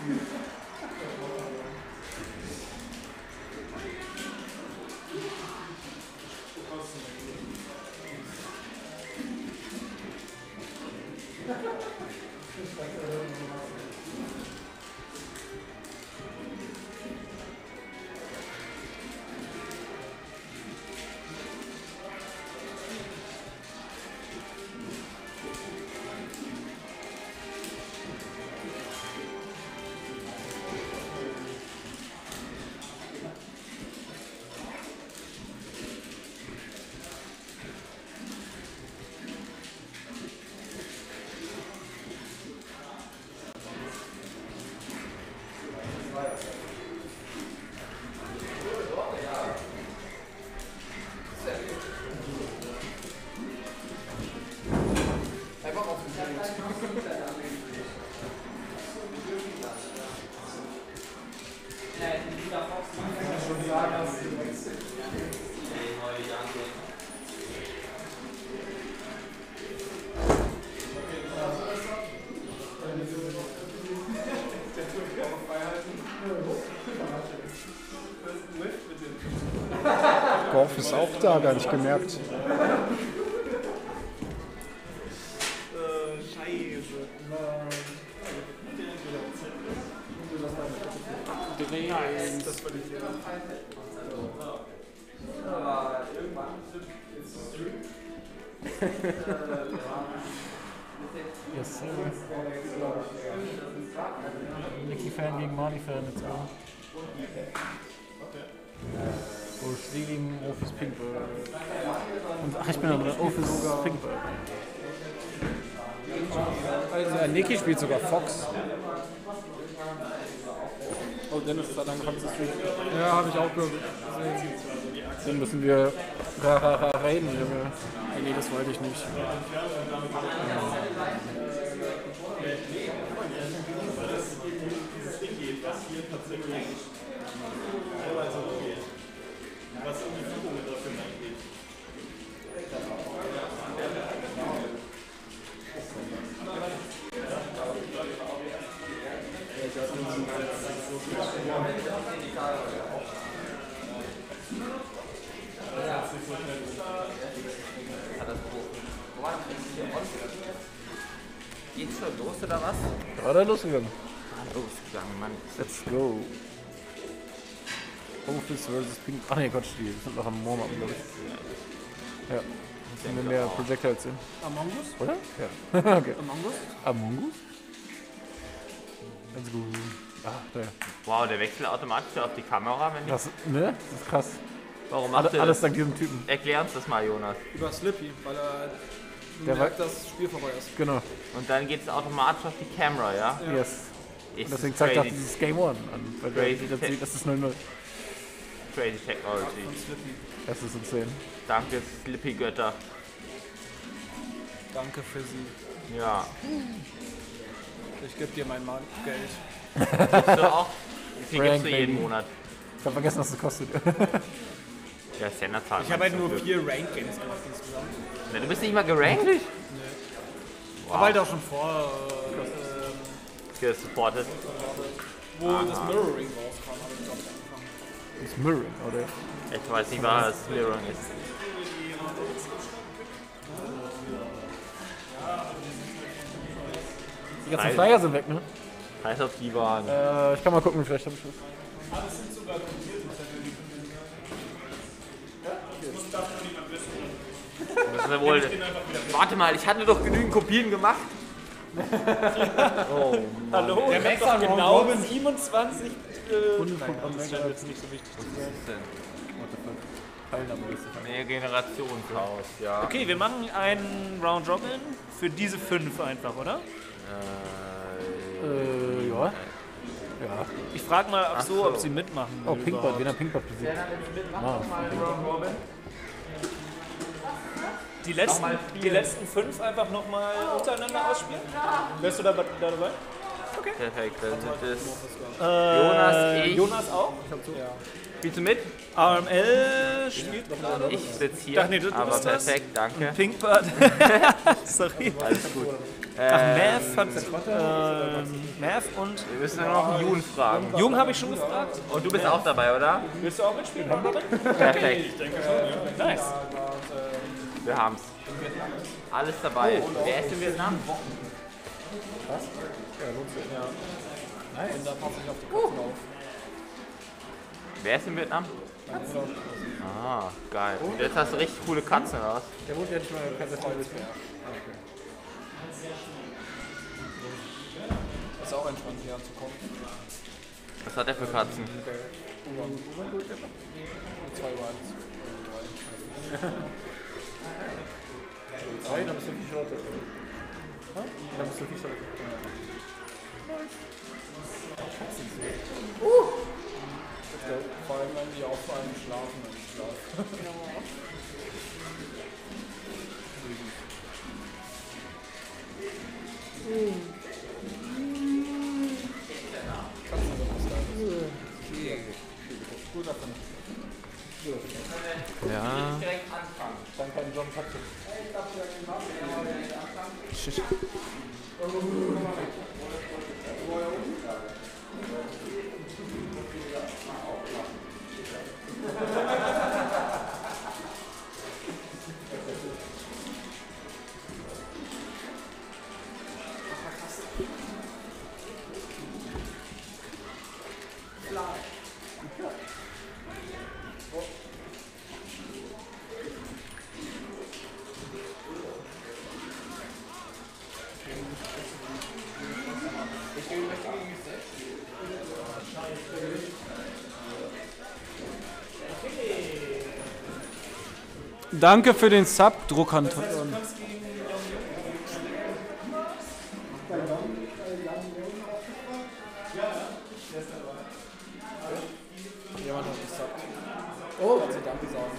Thank you. Golf ist auch da, gar nicht gemerkt. Scheiße. Das würde ich ja. Aber irgendwann ist es drin. Yes, sir. Niki-Fan gegen Marley-Fan jetzt auch. Bullsh gegen Ophis Pinkbird. Und ach, ich bin aber Ophis Pinkbird. Also, Niki spielt sogar Fox. Oh, Dennis hat angefangen zu streamen. Ja, habe ich auch gehört. Dann müssen wir reden, Junge. Nee, das wollte ich nicht. Was um die Führung mit dafür angeht. Geht's schon los oder was? Gerade losgegangen. Losgegangen, Mann. Let's go. Ophis vs. Pink. Ach ne, Gott, die sind noch am Mormappen, glaube ich. Ja. Wenn wir mehr Projectiles sind. Among Us? Oder? Ja. Okay. Among Us? Among Us? Ganz gut. Ach, da. Wow, der wechselt automatisch auf die Kamera, wenn ich. Das, ne? Das ist krass. Warum macht er alles dank diesem Typen? Erklär uns das mal, Jonas. Über Slippy, weil er. Der merkt, dass das Spiel vorbei ist. Genau. Und dann geht es automatisch auf die Kamera, ja? Ja. Yes. Und deswegen zeigt er dieses Game On an. Weil crazy. Das ist 0-0. Crazy Technology. Das ist insane. Danke, Slippy-Götter. Danke für sie. Ja. Ich gebe dir mein Geld. Gibst du auch? Wie viel gibst du jeden Monat? Ich habe vergessen, was das kostet. Ja, Senderzahl. Ich habe halt nur 4 Ranked Games gemacht insgesamt. Na, du bist nicht mal gerankt? Nee. Wow. Aber halt auch schon vor. Gesupportet. Wo das Mirroring rauskam, habe ich glaube ich. Das ist Mirroring, oder? Ich weiß nicht, was Mirroring ist. Die ganzen Flyer sind weg, ne? Heißt auf die waren. Ich kann mal gucken, vielleicht hab ich was. Alles sind sogar kopiert, was er muss dafür niemand wissen. Das ist ja wohl. Warte mal, ich hatte doch genügend Kopien gemacht. Oh Mann. Hallo, der Max hat genau 27. Das scheint jetzt nicht so wichtig zu sein. Was ist denn? Mehr Generationschaos, ja. Okay, wir machen einen Round-Robin für diese 5 einfach, oder? Ja. Ich frage mal, ob sie mitmachen. Oh, Pinkbird, wen hat Pinkbird besiegt? Die letzten 5 einfach nochmal untereinander ausspielen? Wärst du da dabei? Okay. Perfekt, dann sind es Jonas, ich. Jonas auch? Ja. Spielst du mit? RML spielt gerade. Ich sitze hier, ach, nee, aber perfekt, danke. Und Pinkbird. Sorry. Alles gut. Ach, Math hat... Math und... Wir müssen dann noch Jung fragen. Jung habe ich schon gefragt. Und du bist auch dabei, oder? Willst du auch mitspielen? Perfekt. Ich denke schon. Nice. Wir haben's. Alles dabei. Wer ist in Vietnam? Was? Ja, lohnt sich. Ja. Nice. Und da passt sich auf die Katzen auf. Wer ist in Vietnam? Katzen. Ah, geil. Und jetzt hast du richtig coole Katzen, oder was? Der wohnt ja nicht mal in Katzen. Das ist auch entspannt, hier anzukommen. Was hat der für Katzen? 2 Uhr 1. 3, dann bist du nicht rot. vor allem wenn die auf einem schlafen im Schlaf. Ja. Kannst du was sagen? Gut davon. Ja. Direkt anfangen. Dann kann John Taktik. Shit. Danke für den Sub, Druckhand. Jemand hat gesubbt. Oh, hat sie Danke gesagt.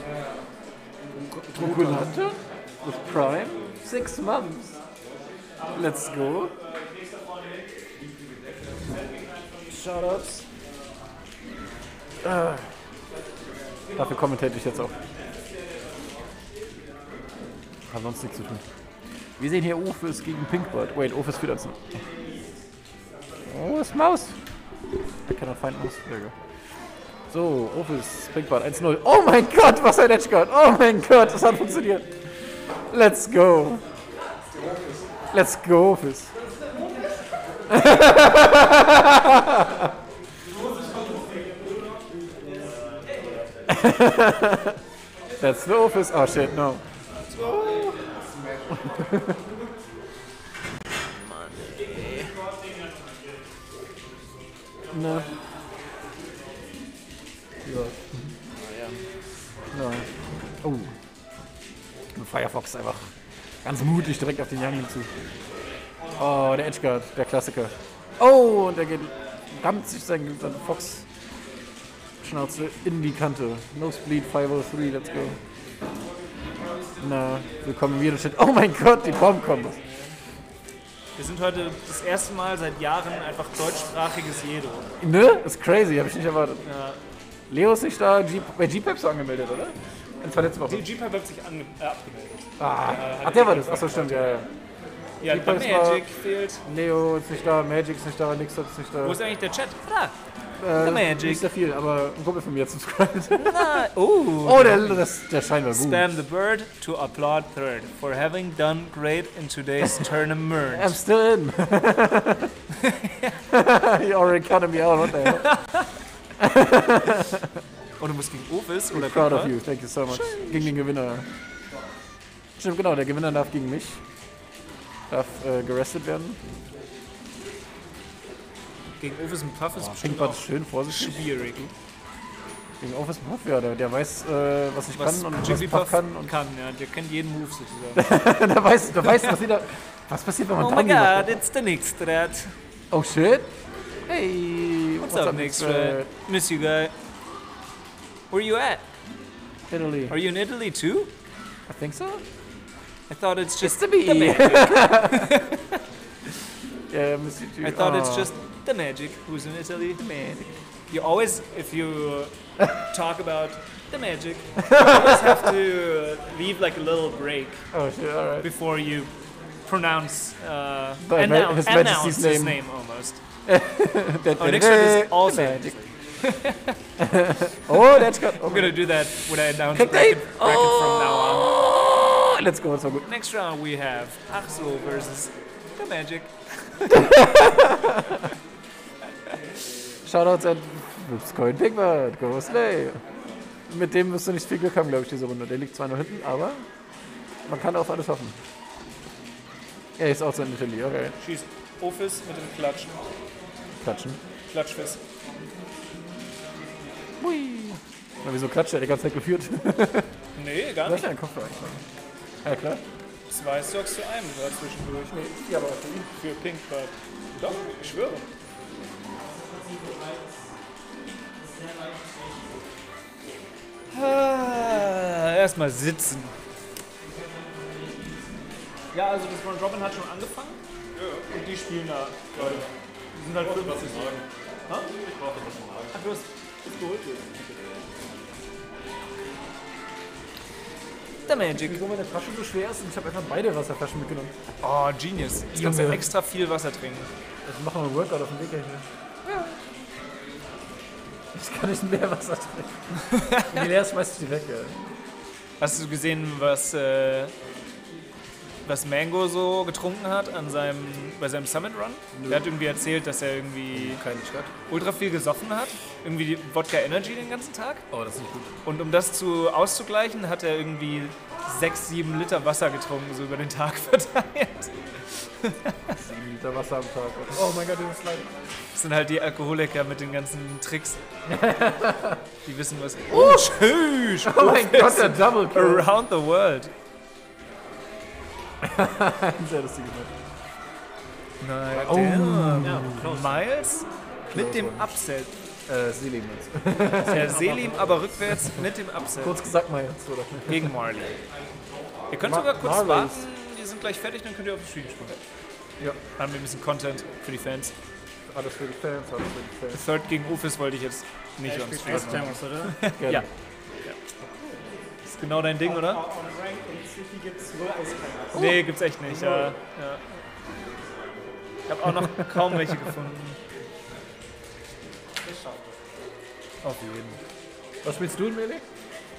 Druckhand? With Prime? 6 months. Let's go. Shoutouts. Dafür kommentiere ich jetzt auch. Haben sonst nichts zu tun. Wir sehen hier Ophis gegen Pinkbird. Wait, Ophis führt uns noch. Oh, ist Maus. Da kann er Feind Maus. So, Ophis, Pinkbird 1-0. Oh mein Gott, was ein Edge-Guard. Oh mein Gott, das hat funktioniert. Let's go. Let's go, Ophis. That's the Ophis. Oh shit, no. Mann, ey. Na. Ja. Ja. Oh. Firefox einfach ganz mutig direkt auf den Youngling zu. Oh, der Edgeguard, der Klassiker. Oh, und er geht, rammt sich seinen Fox-Schnauze in die Kante. Nosebleed 503, let's go. Na, willkommen wieder. Oh mein Gott, die Bomb-Kombos. Wir sind heute das erste Mal seit Jahren einfach deutschsprachiges Jedo. Ne? Das ist crazy, habe ich nicht erwartet. Ja. Leo ist nicht da bei G-Pep so angemeldet, oder? In der letzten Woche. G-Pep hat sich abgemeldet. Ah, ach, der war das. Achso, stimmt, ja. Ja, bei Magic fehlt. Leo ist nicht da, Magic ist nicht da, Nyxrat ist nicht da. Wo ist eigentlich der Chat? Da. Magic. Nicht sehr viel, aber ein Kumpel von mir hat subscribed. Oh, der Schein war gut. Spam the bird to applaud third for having done great in today's tournament. I'm still in. You already counted me out, what the hell? Oh, du musst gegen Ophis oder proud of you, thank you so much. Schön. Gegen den Gewinner. Stimmt, genau, der Gewinner darf gegen mich. Darf gerestet werden. Gegen Ophis und Puff ist bestimmt auch schön vorsichtig. Schwierig. Gegen Ophis und Puff, ja, der weiß, was ich kann und was Puff kann. Ja, der kennt jeden Move sozusagen. der weiß, was jeder... Was passiert, wenn man da nicht... Oh mein Gott, it's the Nyxrat. Oh shit. Hey, what's up Nyxrat? Miss you, guy. Where you at? Italy. Are you in Italy too? I think so. I thought it's just... the Magic. Yeah, Miss you too. I thought it's just... The Magic, who's in Italy? The Magic. You always, if you talk about the Magic, you always have to leave like a little break. Oh shit! All right. Before you pronounce his name almost. Nyxrat is also Magic. Oh, that's good. I'm gonna do that when I announce bracket from now on. Let's go. It's all good. Next round we have Axel versus the Magic. Shoutouts an CoinPigWatt, go Slay. Mit dem wirst du nicht viel Glück haben, glaube ich, diese Runde. Der liegt zwar nur hinten, aber man kann auf alles hoffen. Er ist auch so in Italy, okay. Schießt Ophis mit dem Klatschen. Klatschen? Klatschfiss. Hui. Na, wieso klatscht er die ganze Zeit geführt? Nee, gar nicht. Kopf ja, klar. 2 Stocks zu einem war zwischendurch. Nee, ja, aber für Pinkbird. Doch, ich schwöre. erstmal sitzen. Ja, also das One-Drop-In hat schon angefangen. Ja. Und die spielen da. Ja. Die sind halt ich brauche, was ich sagen. Ha? Ich brauche das schon mal. Ach, du hast es geholt. Der Magic. Wieso meine Flasche so schwer ist und ich habe einfach beide Wasserflaschen mitgenommen. Oh, Genius. Jetzt kannst du extra viel Wasser trinken. Jetzt machen wir ein Workout auf dem Weg hier. Ja. Jetzt kann ich mehr Wasser trinken. Wenn die leer ist, schmeißt du die weg, ey. Hast du gesehen, was Mango so getrunken hat an seinem, bei seinem Summit Run? Nö. Der hat irgendwie erzählt, dass er irgendwie ultra viel gesoffen hat. Irgendwie Wodka Energy den ganzen Tag. Oh, das ist nicht gut. Und um das auszugleichen, hat er irgendwie 6-7 Liter Wasser getrunken, so über den Tag verteilt. 7 Liter Wasser am Tag. Oh mein Gott, das ist leid. Das sind halt die Alkoholiker mit den ganzen Tricks. Die wissen was. Oh, schön! Oh mein Gott, der Double Kill. Around the world. Sehr lustig gemacht. Nein. Oh. Ja, Miles mit dem Upset. Selim jetzt. Ja, Selim, aber rückwärts mit dem Upset. Kurz gesagt mal jetzt, oder? Gegen Marley. Ihr könnt sogar kurz warten, die sind gleich fertig, dann könnt ihr auf den Stream spielen. Ja. Dann haben wir ein bisschen Content für die Fans. Alles für die Fans, alles für die Fans. Third gegen Ophis wollte ich jetzt nicht on Stream. Ja. Ja. Das ist genau dein Ding, oder? Nee, gibt's echt nicht, ja. Ja. Ich habe auch noch kaum welche gefunden. Ich schaffe das. Auf jeden. Was spielst du in Melee?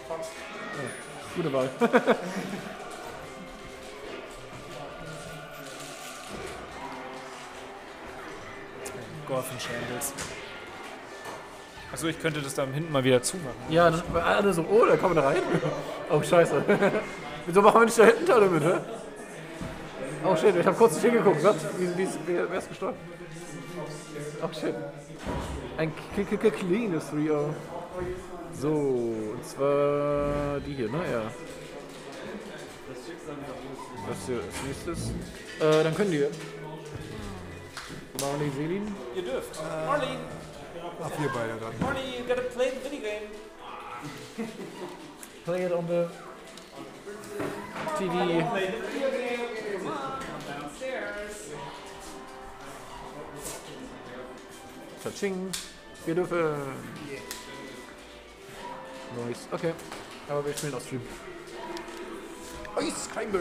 Fox. Oh, gute Wahl. Golfen Shandles. Achso, ich könnte das da hinten mal wieder zumachen. Ja, das war alle so, oh, da kommen wir da rein. Oh, scheiße. Wieso machen wir nicht da hinten da damit, hä? Oh shit, ich hab kurz nicht hingeguckt, was? Wer ist gestorben? Oh shit. Ein cleanes Rio. So, und zwar die hier, ne? Ja. Das hier als nächstes. Dann können die. Marley, Selin. Ihr dürft. Marley! Ach, wir beide dann. Marley, you gotta play the video game. Play it on the TV. Tsching. Wir dürfen. Yeah. Nice. Okay. Aber wir spielen auf Stream. Ice Climber.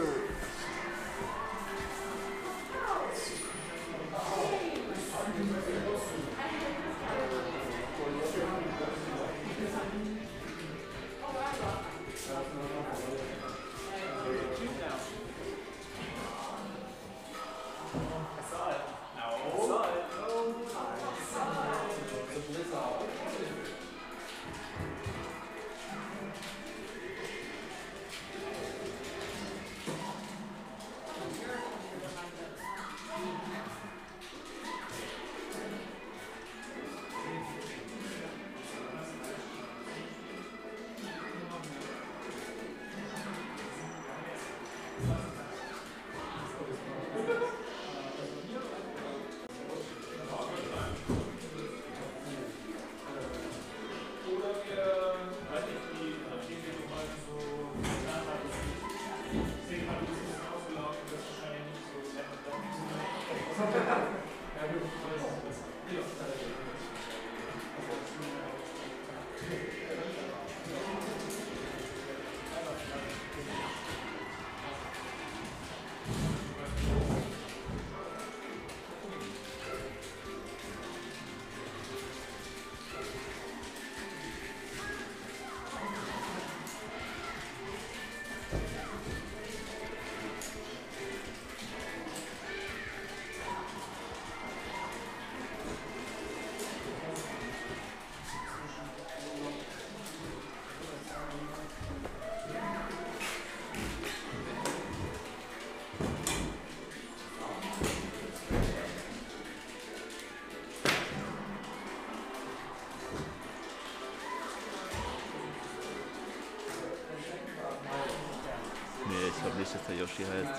Dass der Yoshi heißt.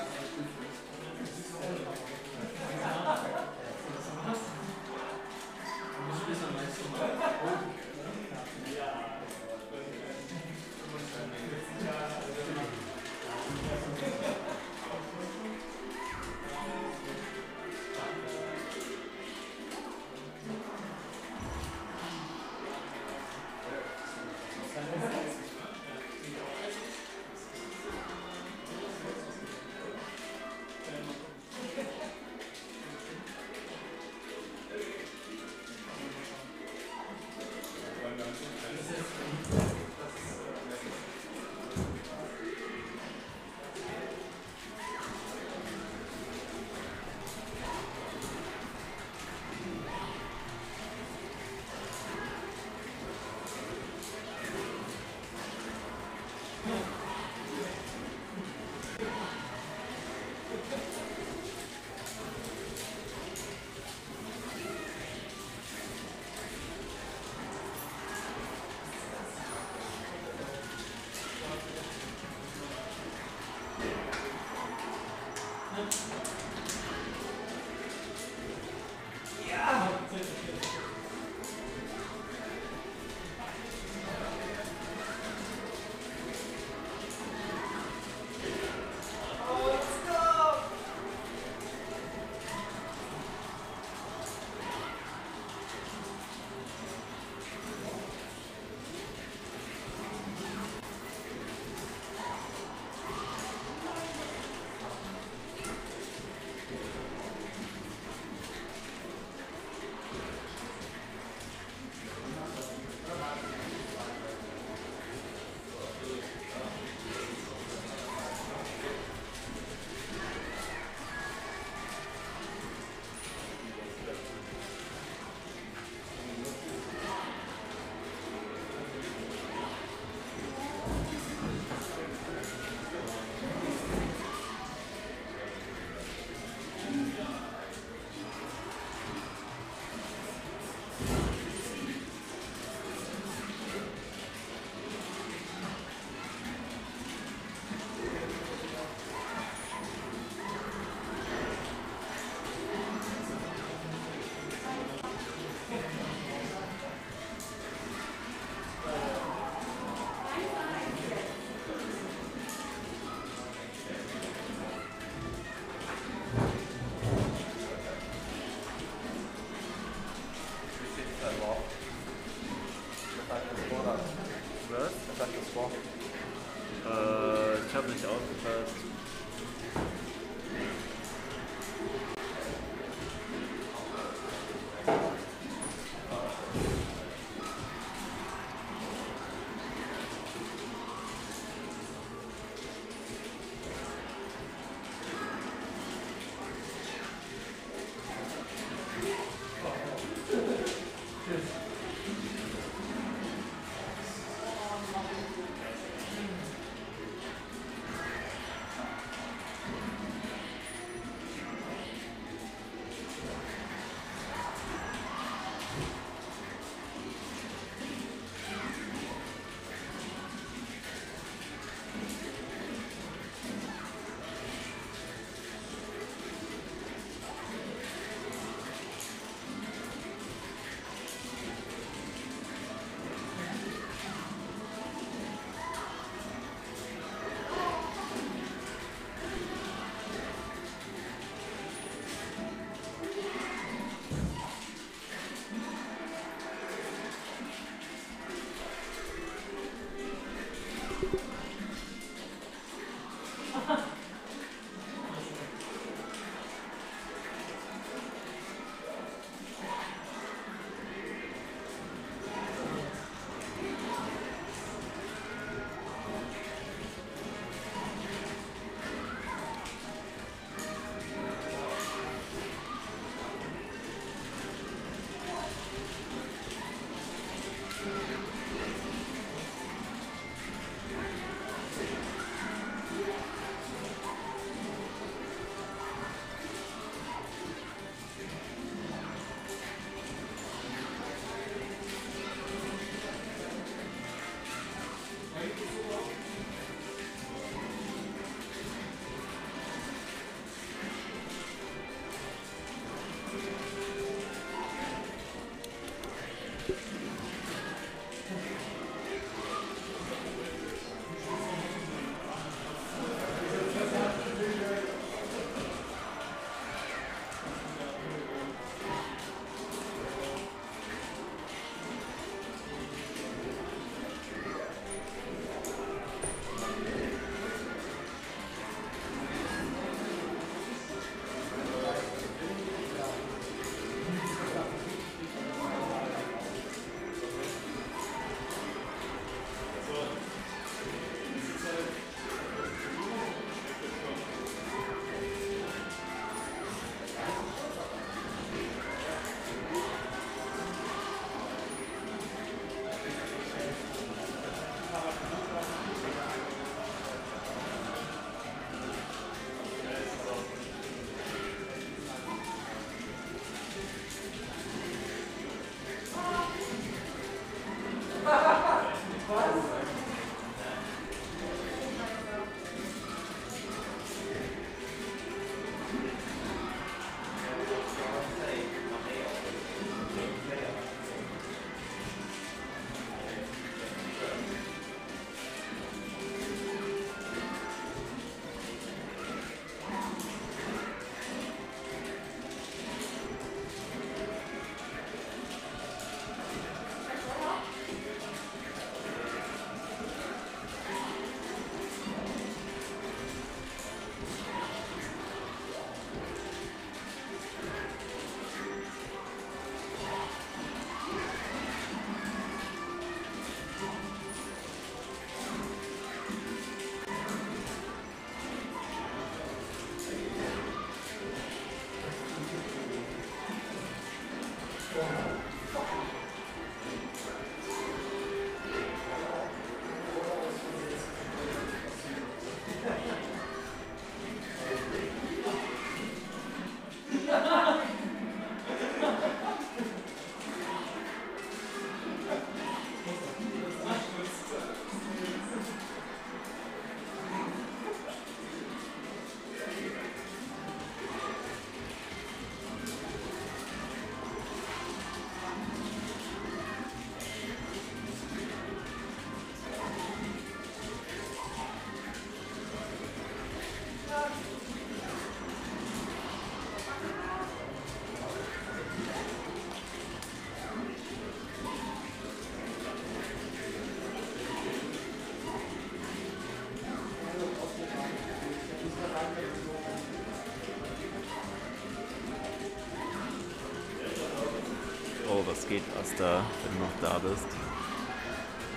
jetzt da, wenn du noch da bist. Ich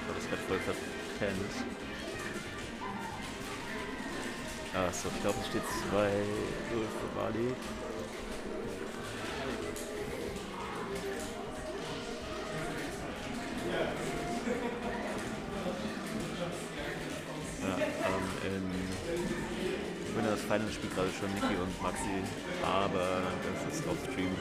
habe das gerade voll verpennt. Achso, ich glaube es steht 2-0 für Marley. Final spielt gerade schon Niki und Maxi, aber das ist auf Stream.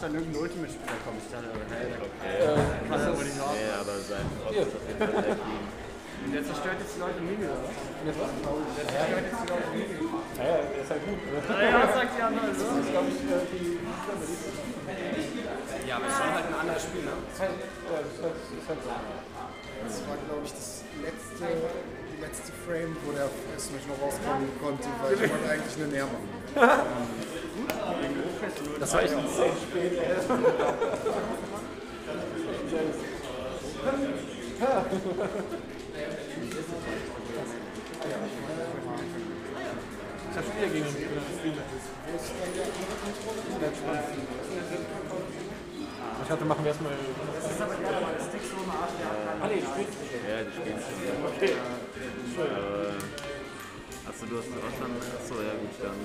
Dann irgendein Ultimate-Spieler kommt, ich dachte, hey, was soll ich sagen? Ja, aber sein Ophis auf jeden Fall liegen. Und der zerstört jetzt die Leute nie mehr, oder? Der zerstört jetzt die Leute nie mehr. Naja, der ist halt gut, oder? Naja, das sagt die andere, oder? Das ist, glaube ich, die... Ja, aber es ist halt ein anderes Spiel, ne? Ja, das ist halt so. Das war, glaube ich, das letzte Frame, wo der Ophis mich noch rauskommen konnte, weil ich wollte eigentlich eine Nähr machen. Das war echt ein sehr spät. Ich hab wieder gegen den Ich hatte, machen wir erstmal. Das ist aber gerade mal das Stick so im Arsch. Ah, nee, die spielen. Achso, du hast auch schon. Achso, ja gut, dann.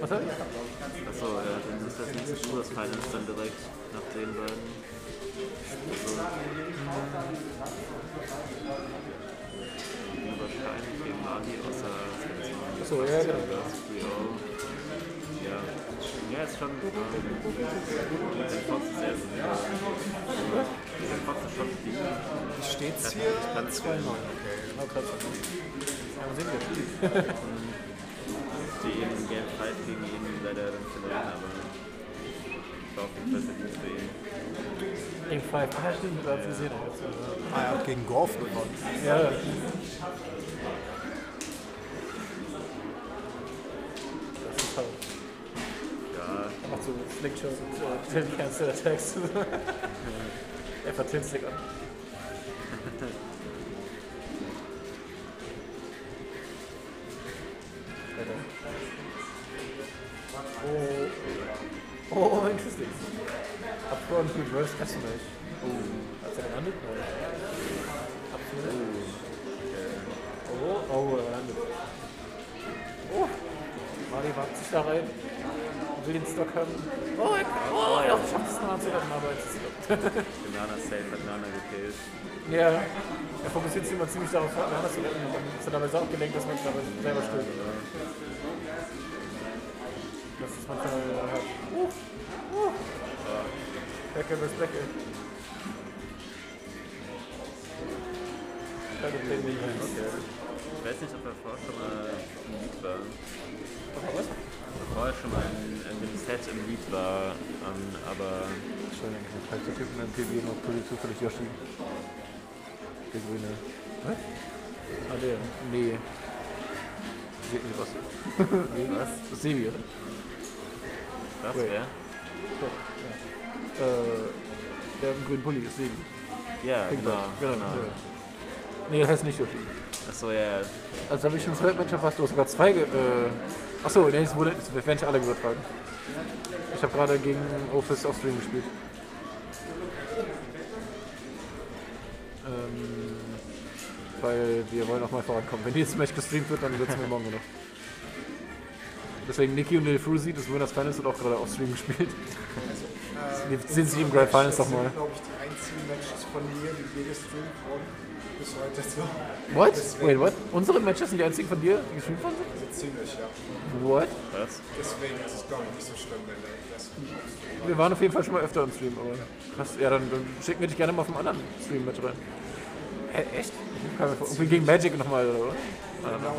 Was hab ich? Achso, ja, dann ist das nächste Spiel, das Final ist dann direkt nach den beiden. So. Wahrscheinlich gegen Marley, außer. Achso, ja, genau. Ja, ja, ist schon. Der Fox ist sehr gut. Der Fox ist schon viel. Wie steht's hier? 2-9. Okay. Ja, sehen wir. Die eben Geld Fight gegen ihn leider dann verloren, aber ich glaube, das ist nicht für ihn. Gegen Fight, da steht ein Platz gesehen. Ah, er hat gegen Golf gewonnen. Ja. Das ist halt. Ja. Er macht so Flickshows und Cancel Attacks. Er verzinst sich an. Oh, interesting. Upfront reverse customization. Oh, that's an under. Oh, oh, under. Oh, Marley wagt sich da rein. Will den Stock haben. Oh, er schafft es nachher zu haben, aber jetzt ist es gut. Banana safe, Banana gekillt. Ja, er fokussiert sich immer ziemlich darauf, Banana zu retten. Ist er dabei so abgelenkt, dass man selber stirbt. Das ist manchmal. Becke bis Becke. Ich weiß nicht, ob er vorher schon mal im Lied war. Was? Vorher schon mal im Set im Lied war, aber. Entschuldigung, ich habe halt Typen im PB noch zufällig Yoshi. Der Grüne. Was? Ah, der? Nee. Seht ihr was? Was? Das sehen wir. Was, wer? Der im grünen Pulli ist Segen. Ja, genau. Nee, das heißt nicht Yoshi. Achso, ja. Also habe ich schon im Threadmatch fast los. Sogar zwei. Achso, nee, das werden nicht alle übertragen. Ich habe gerade gegen Ophis auf Stream gespielt. Weil wir wollen auch mal vorankommen. Wenn dieses Match gestreamt wird, dann sitzen wir morgen noch. Deswegen Niki und Lil Fruzy, das Winners Finals, wird auch gerade auf Stream gespielt. Sind sie im Grand Finals nochmal? Das sind, glaube ich, die einzigen Matches von mir, die wir gestreamt wurden, bis heute so. What? Wait, what? Unsere Matches sind die einzigen von dir, die gestreamt worden sind? Ziemlich, ja. What? Was? Deswegen ist es, glaube ich, nicht so schlimm, wenn das... Wir waren auf jeden Fall schon mal öfter im Stream, aber... Krass, ja, dann schicken wir dich gerne mal auf einen anderen Stream mit rein. Hä, echt? Irgendwie gegen Magic nochmal, oder? Genau.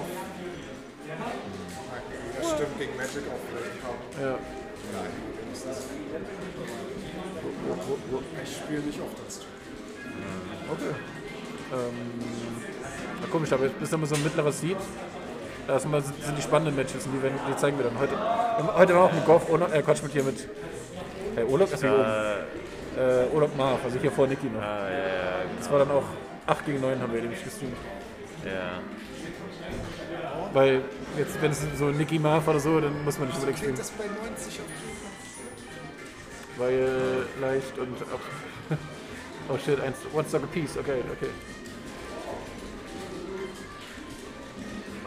Das stimmt, gegen Magic auch vielleicht kaum. Ja. Nein, wenigstens. Ich spiele nicht oft das Stream. Okay. Na komisch, aber jetzt bist du immer so ein mittleres Seed. Das sind die spannenden Matches und die zeigen wir dann heute. Heute war auch mit Golf, Quatsch, mit hier mit Urlaub, das war Urlaub Marv, also hier vor Niki noch. Ah, ja, ja, genau. Das war dann auch 8 gegen 9 haben wir nämlich gestreamt. Ja. Weil jetzt, wenn es so Niki Marv oder so, dann muss man nicht so extrem. Das bei 90 auf. Weil leicht und ab. Oh shit, one stock a piece, okay, okay.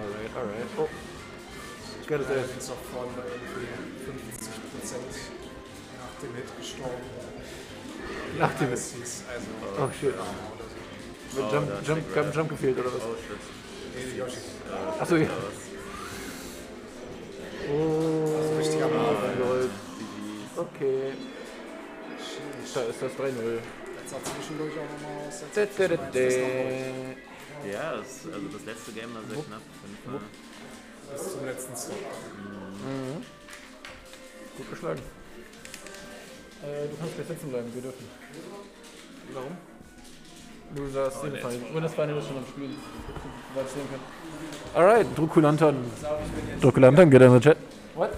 Alright, alright. Oh. Ich bin jetzt auch vorne bei irgendwie 50% nach dem Hit gestorben. Nach dem Hit? Also, oh shit. Mit Jump gefehlt oder was? Oh shit. Nee, Yoshi. Achso, ja. Oh. Das ist richtig am Arm. Okay. Da ist das 3-0. Jetzt hat zwischendurch auch nochmal aus. Ja, also das letzte Game war sehr knapp. Bis zum letzten Stock. Mhm. Gut geschlagen. Du kannst gleich sitzen bleiben, wir dürfen. Warum? Du darfst den Fall. Und das Final ist schon am Spiel. Weil ich sehen kann. Alright, Drukulantern. Drukulantern, geht in den Chat. What?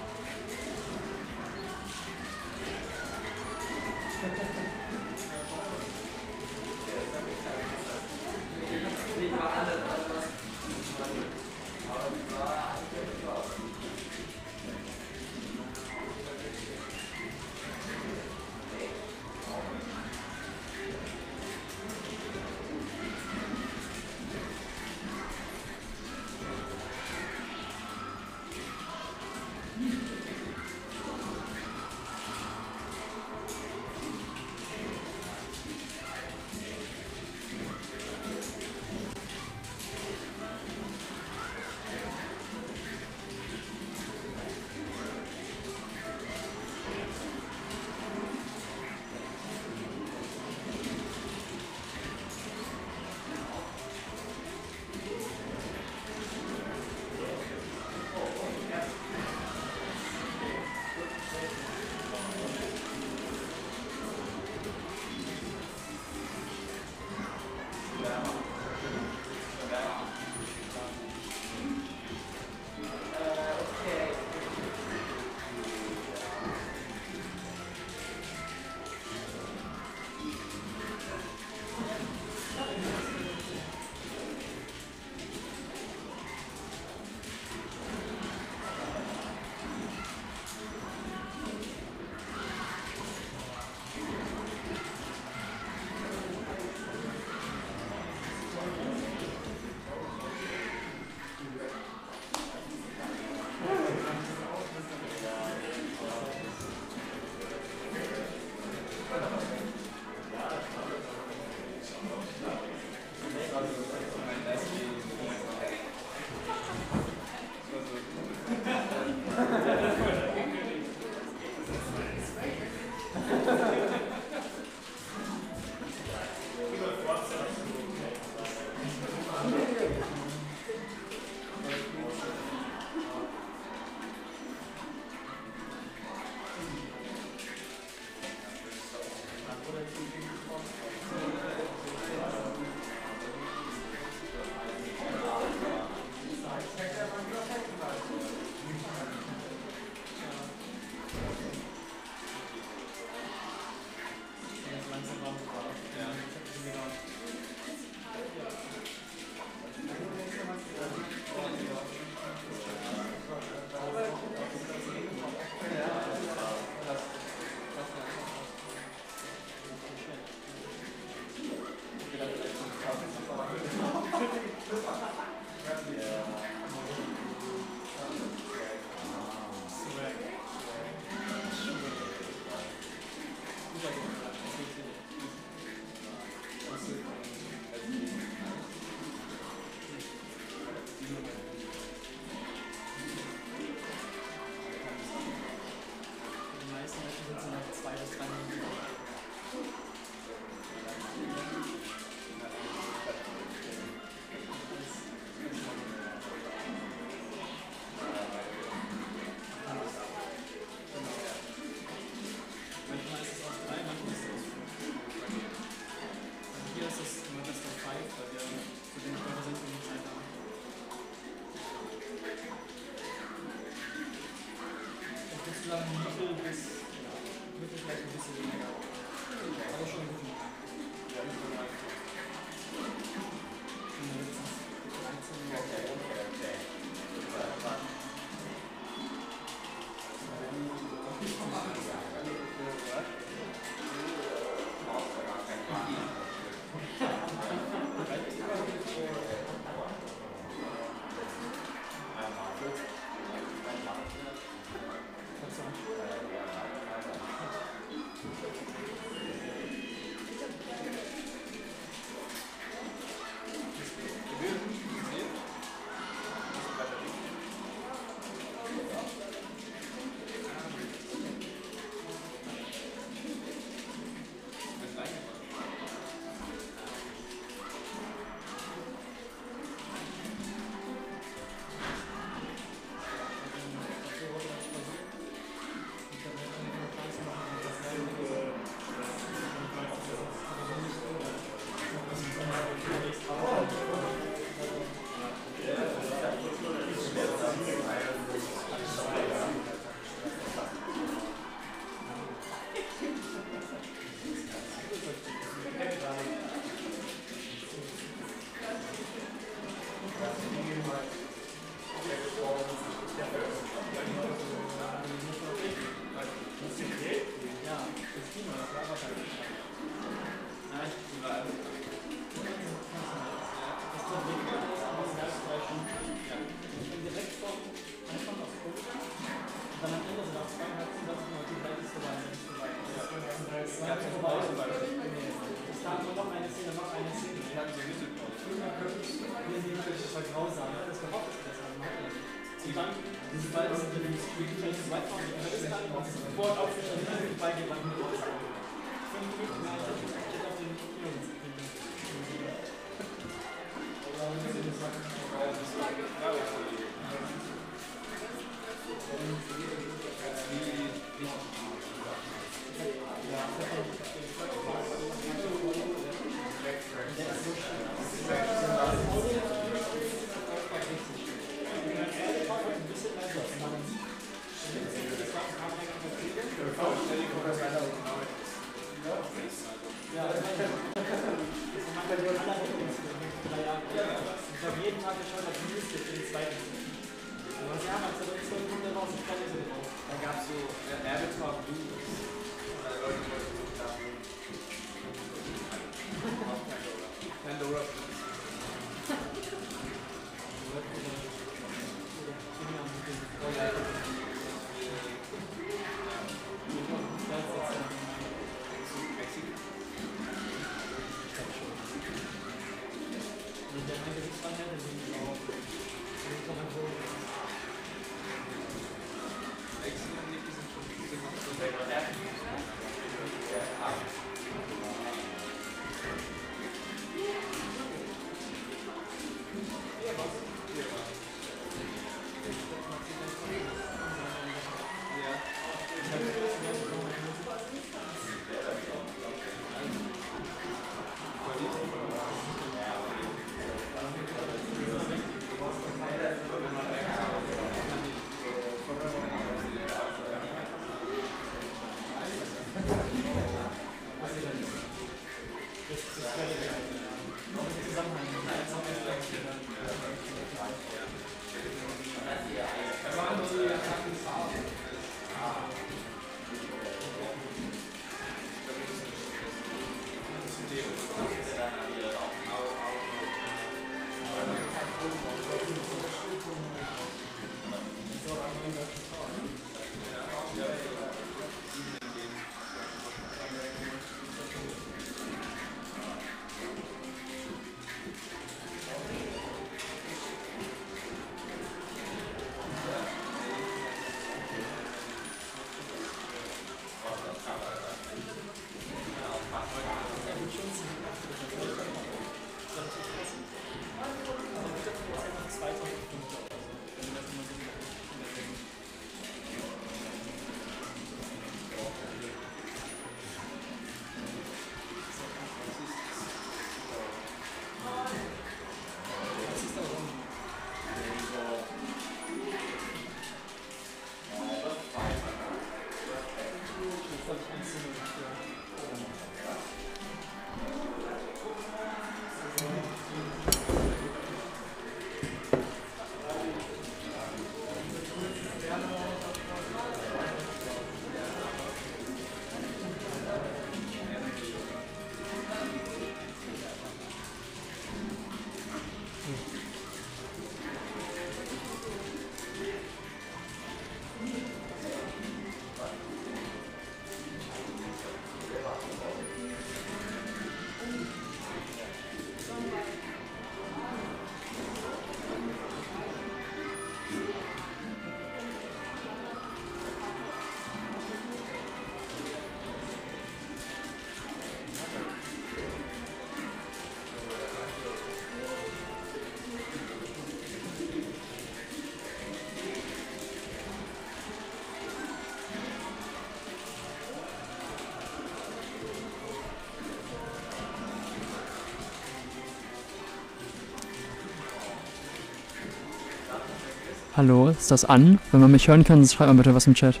Hallo, ist das an? Wenn man mich hören kann, schreibt mal bitte was im Chat.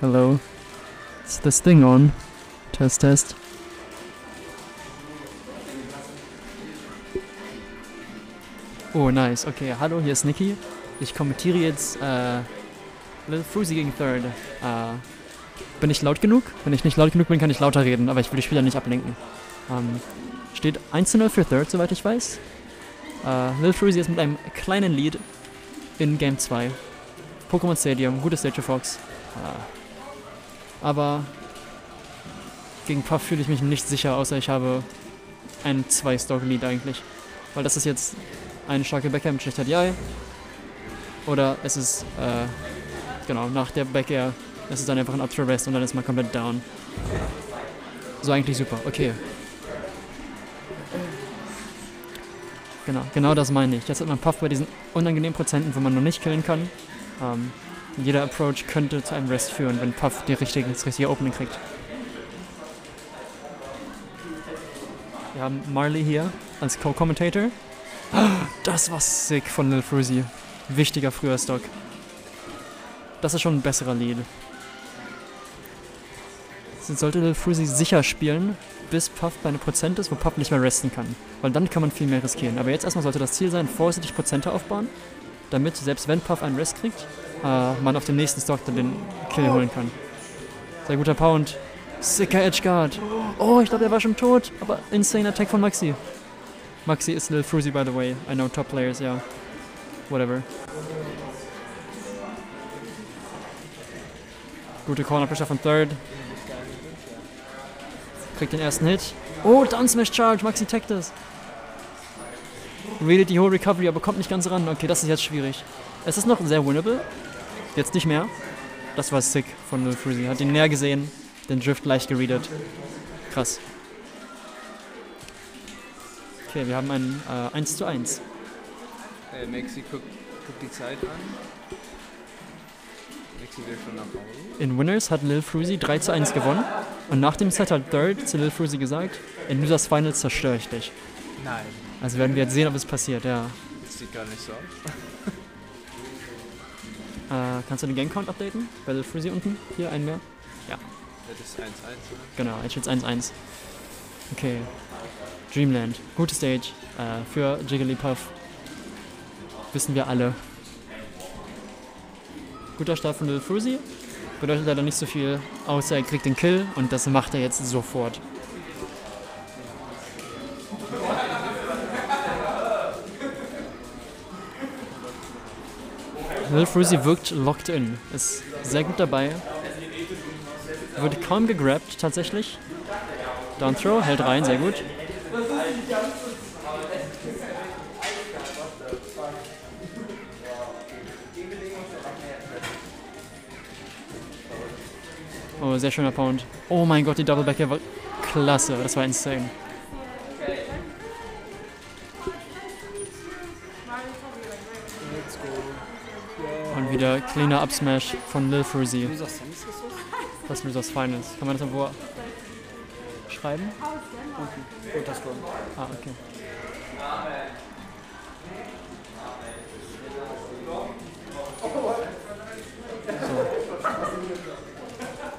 Hello. Is this thing on? Test, test. Oh, nice. Okay, hallo, hier ist Niki. Ich kommentiere jetzt Lil Fruzy gegen Third. Bin ich laut genug? Wenn ich nicht laut genug bin, kann ich lauter reden, aber ich will die Spieler nicht ablenken. Steht 1:0 für Third, soweit ich weiß. Lil Fruzy ist mit einem kleinen Lead in Game 2. Pokémon Stadium, gutes Stage Fox. Aber Gegen Puff fühle ich mich nicht sicher, außer ich habe ein 2-Stock-Lead eigentlich. Weil das ist jetzt eine starke Backhand mit schlechter DI. Oder es ist, genau, nach der Backair, das ist dann einfach ein Up Throw Rest und dann ist man komplett down. So eigentlich super, okay. Genau, genau das meine ich. Jetzt hat man Puff bei diesen unangenehmen Prozenten, wo man noch nicht killen kann. Jeder Approach könnte zu einem Rest führen, wenn Puff das richtige Opening kriegt. Wir haben Marley hier als Co-Commentator. Das war sick von Lil Fruzy. Wichtiger früher Stock. Das ist schon ein besserer Lead. Jetzt sollte Lil Fruzy sicher spielen, bis Puff bei 1% ist, wo Puff nicht mehr resten kann. Weil dann kann man viel mehr riskieren. Aber jetzt erstmal sollte das Ziel sein, vorsichtig Prozente aufbauen, damit, selbst wenn Puff einen Rest kriegt, man auf dem nächsten Stock dann den Kill holen kann. Sehr guter Pound. Sicker Edge Guard. Oh, ich glaube, der war schon tot. Aber insane Attack von Maxi. Maxi ist Lil Fruzy, by the way. I know top players, yeah. Whatever. Gute Corner Pressure von Third. Kriegt den ersten Hit. Oh, Down Smash Charge. Maxi tackt das. Redet die hohe Recovery, aber kommt nicht ganz ran. Okay, das ist jetzt schwierig. Es ist noch sehr winnable. Jetzt nicht mehr. Das war sick von Lil Fruzy. Hat ihn näher gesehen. Den Drift leicht geredet. Krass. Okay, wir haben ein 1:1. Maxi guckt die Zeit an. Maxi will schon nach Hause. In Winners hat Lil Fruzy 3:1 gewonnen. Und nach dem Set hat Third zu Lil Fruzy gesagt, in Losers Finals zerstöre ich dich. Nein. Also werden wir jetzt sehen, ob es passiert, ja. Das sieht gar nicht so aus. Kannst du den Game Count updaten? Bei Lil Fruzy unten? Hier, einen mehr? Ja. Das ist 1:1, ne? Genau, jetzt steht 1:1. Okay. Dreamland. Gute Stage für Jigglypuff. Wissen wir alle. Guter Start von Lil Fruzy. Bedeutet leider nicht so viel, außer er kriegt den Kill und das macht er jetzt sofort. Lil Fruzy wirkt locked in, ist sehr gut dabei, wird kaum gegrabt tatsächlich. Down Throw, hält rein, sehr gut. Oh, sehr schöner Pound. Oh mein Gott, die Double Back Air war klasse. Das war insane. Und wieder cleaner Up Smash von Lil Fruzy. Das ist das Finals. Kann man das irgendwo schreiben? Okay. Ah, okay.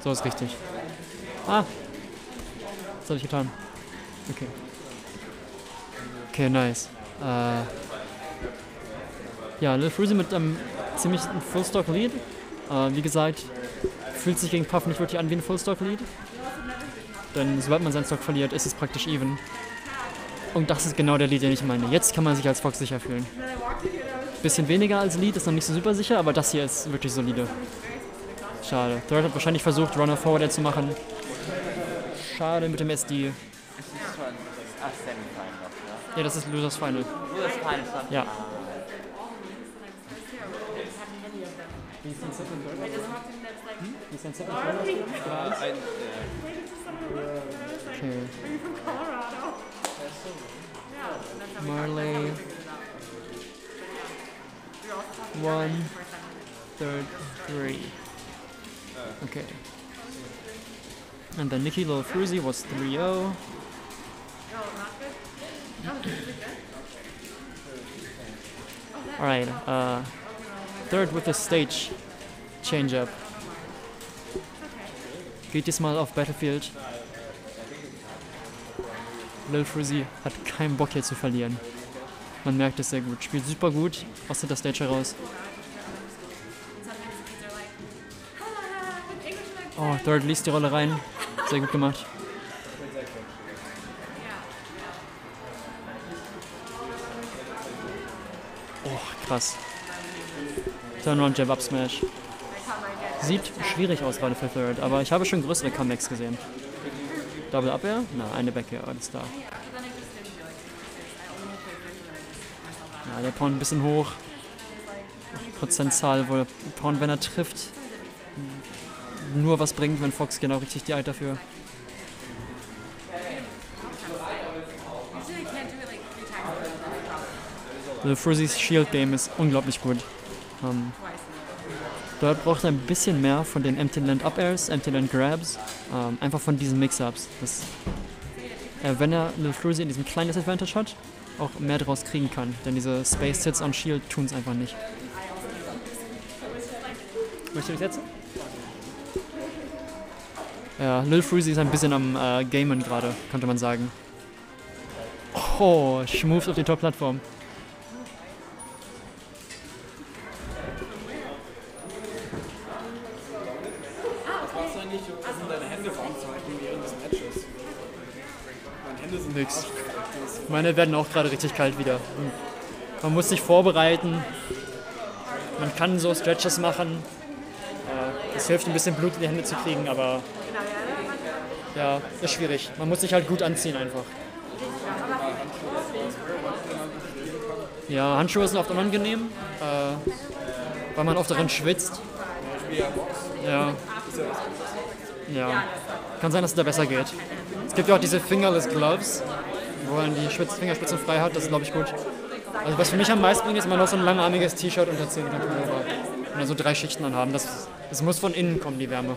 So ist richtig. Ah! Das habe ich getan. Okay. Okay, nice. Ja, Lil Fruzy mit einem ziemlich Full-Stock-Lead. Wie gesagt, fühlt sich gegen Puff nicht wirklich an wie ein Full-Stock-Lead. Denn sobald man seinen Stock verliert, ist es praktisch even. Und das ist genau der Lead, den ich meine. Jetzt kann man sich als Fox sicher fühlen. Bisschen weniger als Lead, ist noch nicht so super sicher, aber das hier ist wirklich solide. Schade. Third hat wahrscheinlich versucht, Runner Forwarder zu machen. Schade mit dem SD. Das ist schon Semifinal, ne? Ja, das ist Losers Final. Losers Final, ja. Wie ist dein Second Third? Wie ist dein Second Third? Okay. Marley. One. Third. Three. Okay. And then Niki Lil Fruzy was 3-0. Alright, Third with the stage change-up. Geht diesmal auf Battlefield. Lil Fruzy hat keinen Bock hier zu verlieren. Man merkt es sehr gut. Spielt super gut, kostet das Stage heraus. Oh, Third liest die Rolle rein. Sehr gut gemacht. Oh, krass. Turnaround Jab Up Smash. Sieht schwierig aus gerade für Third, aber ich habe schon größere Comebacks gesehen. Double up air? Na, eine Back air, alles da. Ja, der Pound ein bisschen hoch. Prozentzahl, wo der Pound, wenn er trifft, nur was bringt, wenn Fox genau richtig die Eye dafür. The Fruzy's Shield Game ist unglaublich gut. Dort braucht er ein bisschen mehr von den Empty Land Up Airs, Empty Land Grabs, einfach von diesen Mix-Ups. Wenn er Lil Fruzy in diesem kleinen Disadvantage hat, auch mehr draus kriegen kann, denn diese Space Hits on Shield tun es einfach nicht. Möchtest du dich setzen? Ja, Lil Fruzy ist ein bisschen am Gamen gerade, könnte man sagen. Oh, schmoves auf die Top-Plattform. Nix. Meine werden auch gerade richtig kalt wieder. Man muss sich vorbereiten. Man kann so Stretches machen. Es hilft ein bisschen Blut in die Hände zu kriegen, aber ja, ist schwierig. Man muss sich halt gut anziehen einfach. Ja, Handschuhe sind oft unangenehm, weil man oft darin schwitzt. Ja. Ja. Kann sein, dass es da besser geht. Es gibt ja auch diese Fingerless Gloves, wo man die Fingerspitzen frei hat, das ist glaube ich gut. Also was für mich am meisten bringt, ist immer noch so ein langarmiges T-Shirt unterziehen und dann Pullover. Und dann so 3 Schichten anhaben, das muss von innen kommen, die Wärme.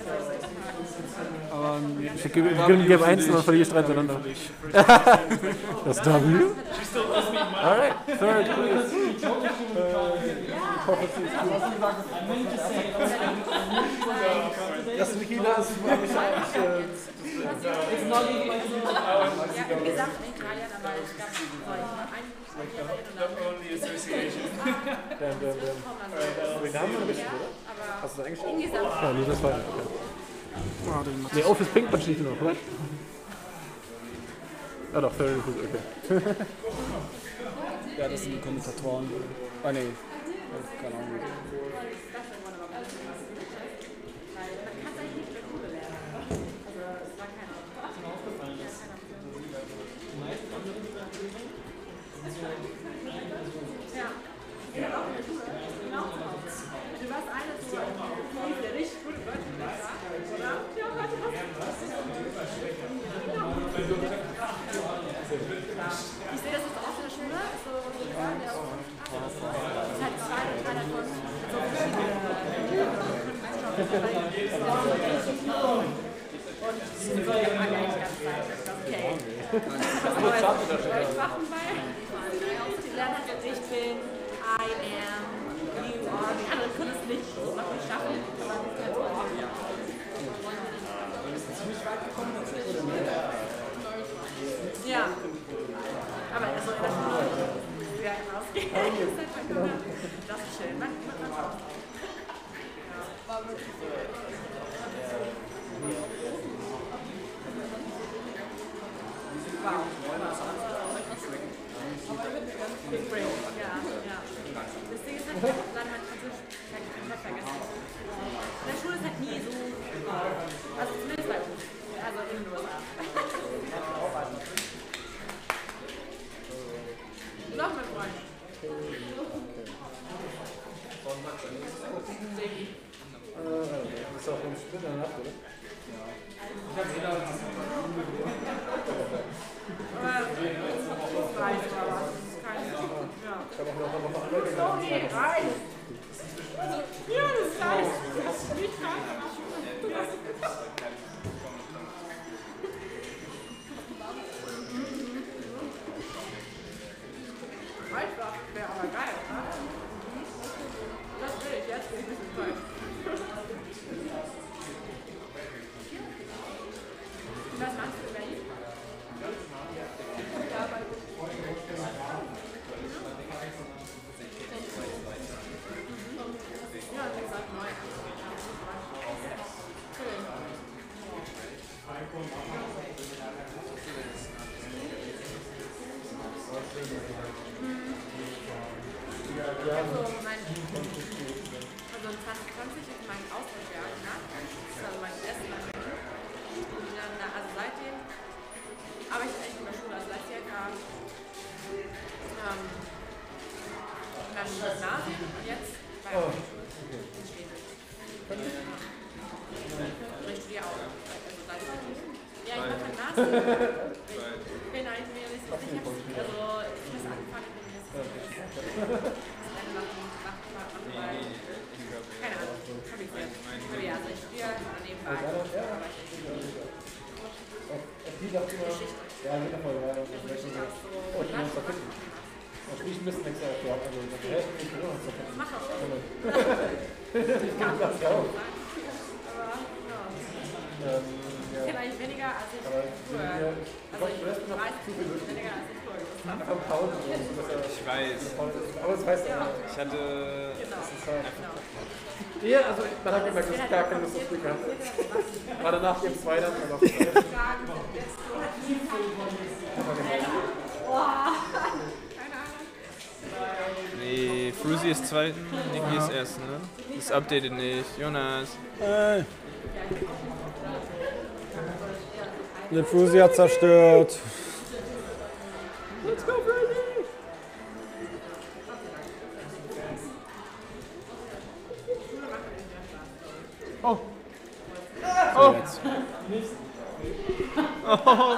Ich gebe 1 und dann verliere ich 3 hintereinander. Das W? Alright, third, please. Das Niki, das ist Hast du das eingeschrieben? Ja, nee, das war ja. Nee, Ophis Pinkbird steht noch, oder? Ja doch, Fairly Rufus, okay. Ja, das sind die Kommentatoren. Ah, nee. Keine Ahnung. Oh. Ich studiere auch. Ja, ich mache Master. Ich bin eigentlich mir nicht so sicher. Also, ich muss anfangen, wenn ich das keine Ahnung, habe ich nicht. Also, ich studiere nebenbei. Ja, wundervoll. Oh, ich muss da finden. Ich müsste nichts erklären. Ich mache auch. Ich auch. Ich kenne eigentlich weniger, als ich früher. Also ich weiß weniger, als ich früher. Ich weiß. Aber das weiß ich. Ich hatte... Genau. Ja, also dann habe ich gemerkt, dass ich gar keine Lust auf Glück hatte. War danach eben zwei dann. Nee, Fruzy ist zweiten, Niki ist ersten, ne? Das updated nicht. Jonas. Lil Fruzy hat zerstört. Let's go, Fruzy! Oh! Oh! Oh!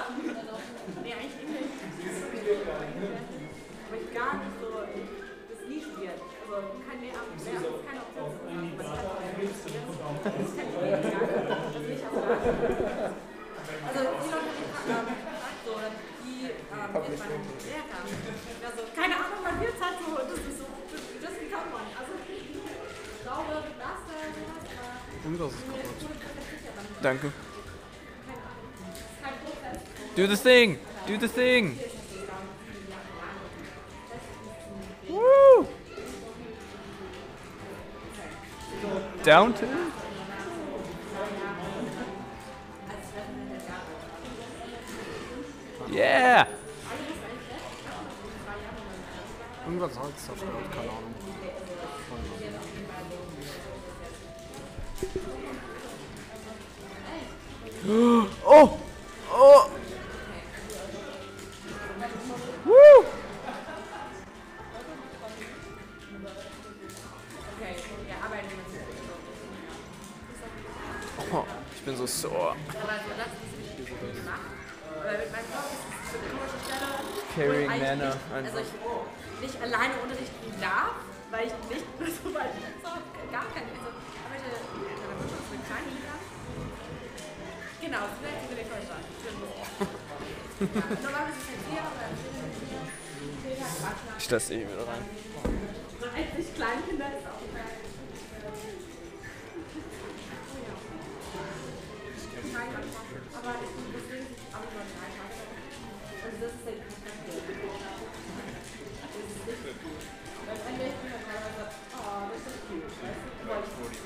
Danke. Do this thing! Do the thing! Woo! Down to? Yeah! Irgendwas Holz zerstört, keine Ahnung. Oh! Oh! Woo! Oh, ich bin so sore. Carrying Manner einfach. Also ich nicht alleine unterrichten darf, weil ich nicht so weit gar keine genau, vielleicht will ich euch sagen. Ich lasse eh wieder rein. Eigentlich Kleinkinder ist auch geil. Aber ich bin deswegen auch über 3 Tage. Und das ist der Kontakte. Das ist richtig gut. Weil wenn ich mir teilweise, oh, das ist cute, weißt du? Wollte ich.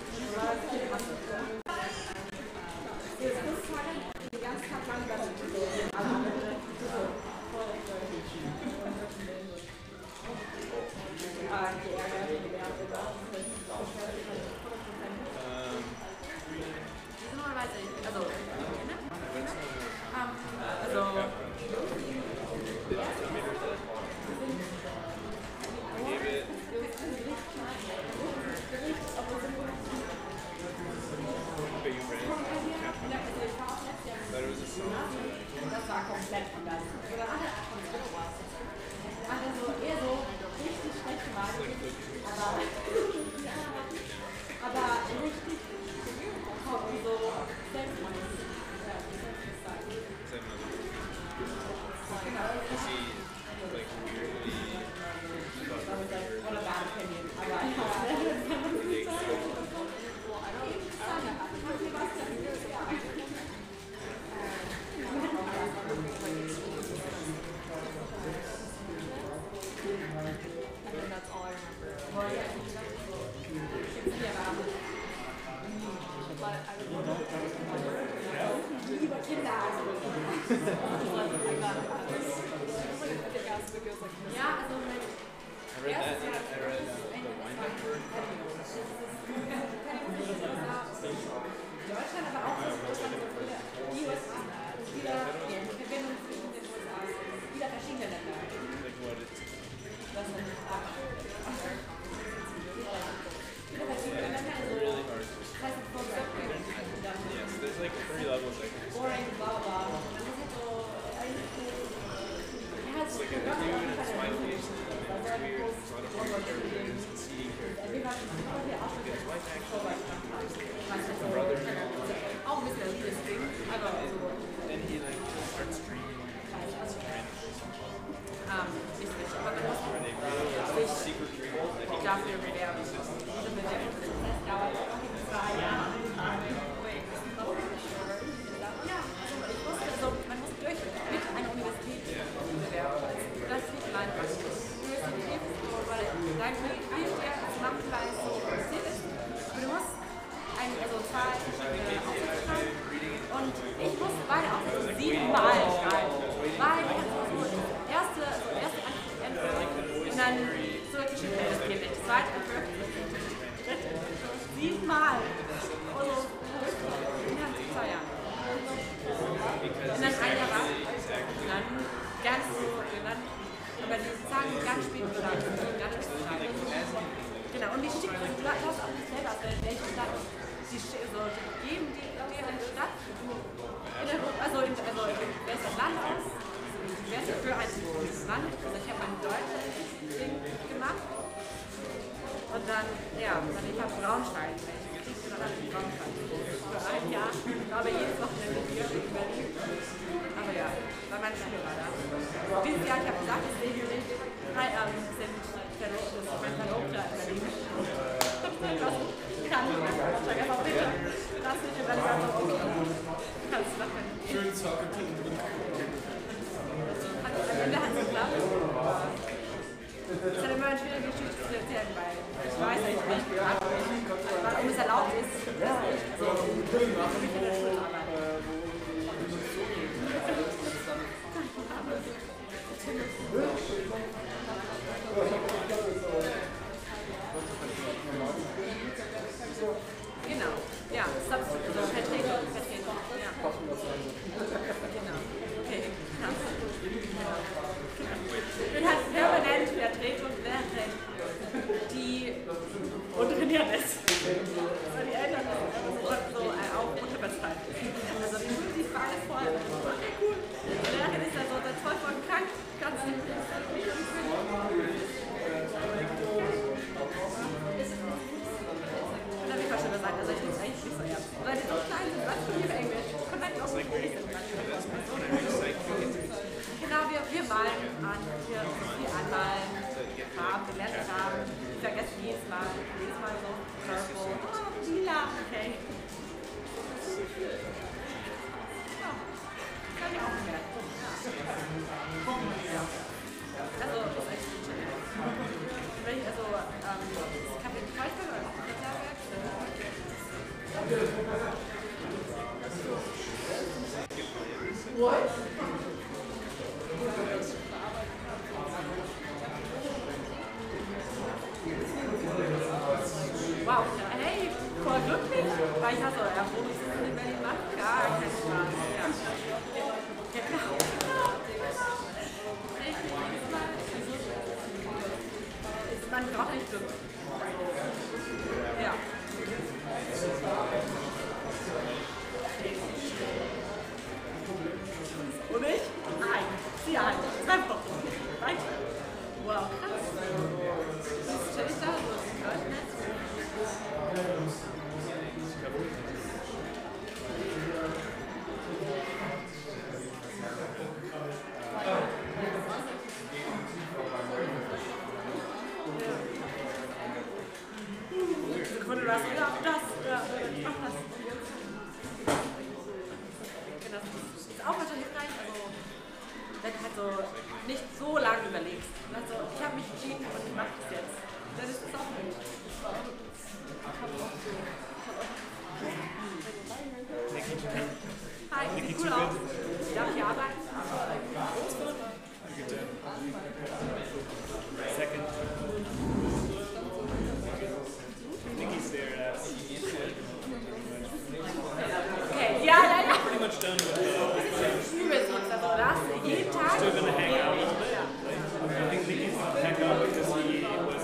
I think Niki's gonna hang out because he was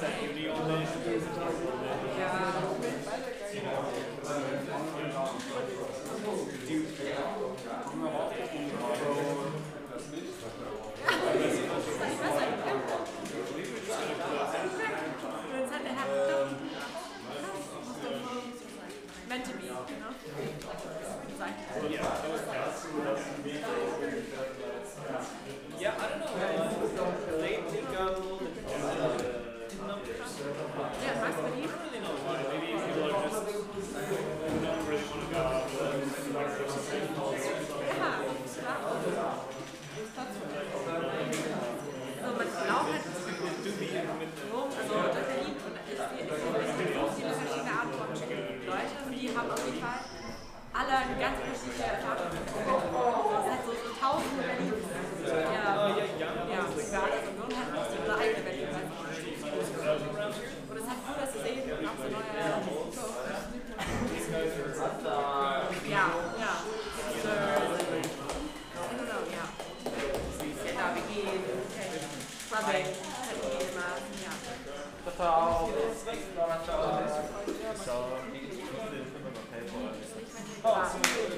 at uni all day. Yeah, I don't know. They take out all the numbers. Yeah, Max, but you don't really know why. Maybe people are just don't really want to go out Also man glaubt halt, also es gibt viele verschiedene Arten von Leute und die haben auf jeden Fall alle eine ganz unterschiedliche Erfahrung. Das heißt so tausende Berlin. Ja, Brigade und Union hat auch so eine eigene Berlin. Und es hat gut, dass es eben auch so neue. Ja. I don't know, ja. Da wir gehen, Quabeck, halt gehen immer, ja. Total.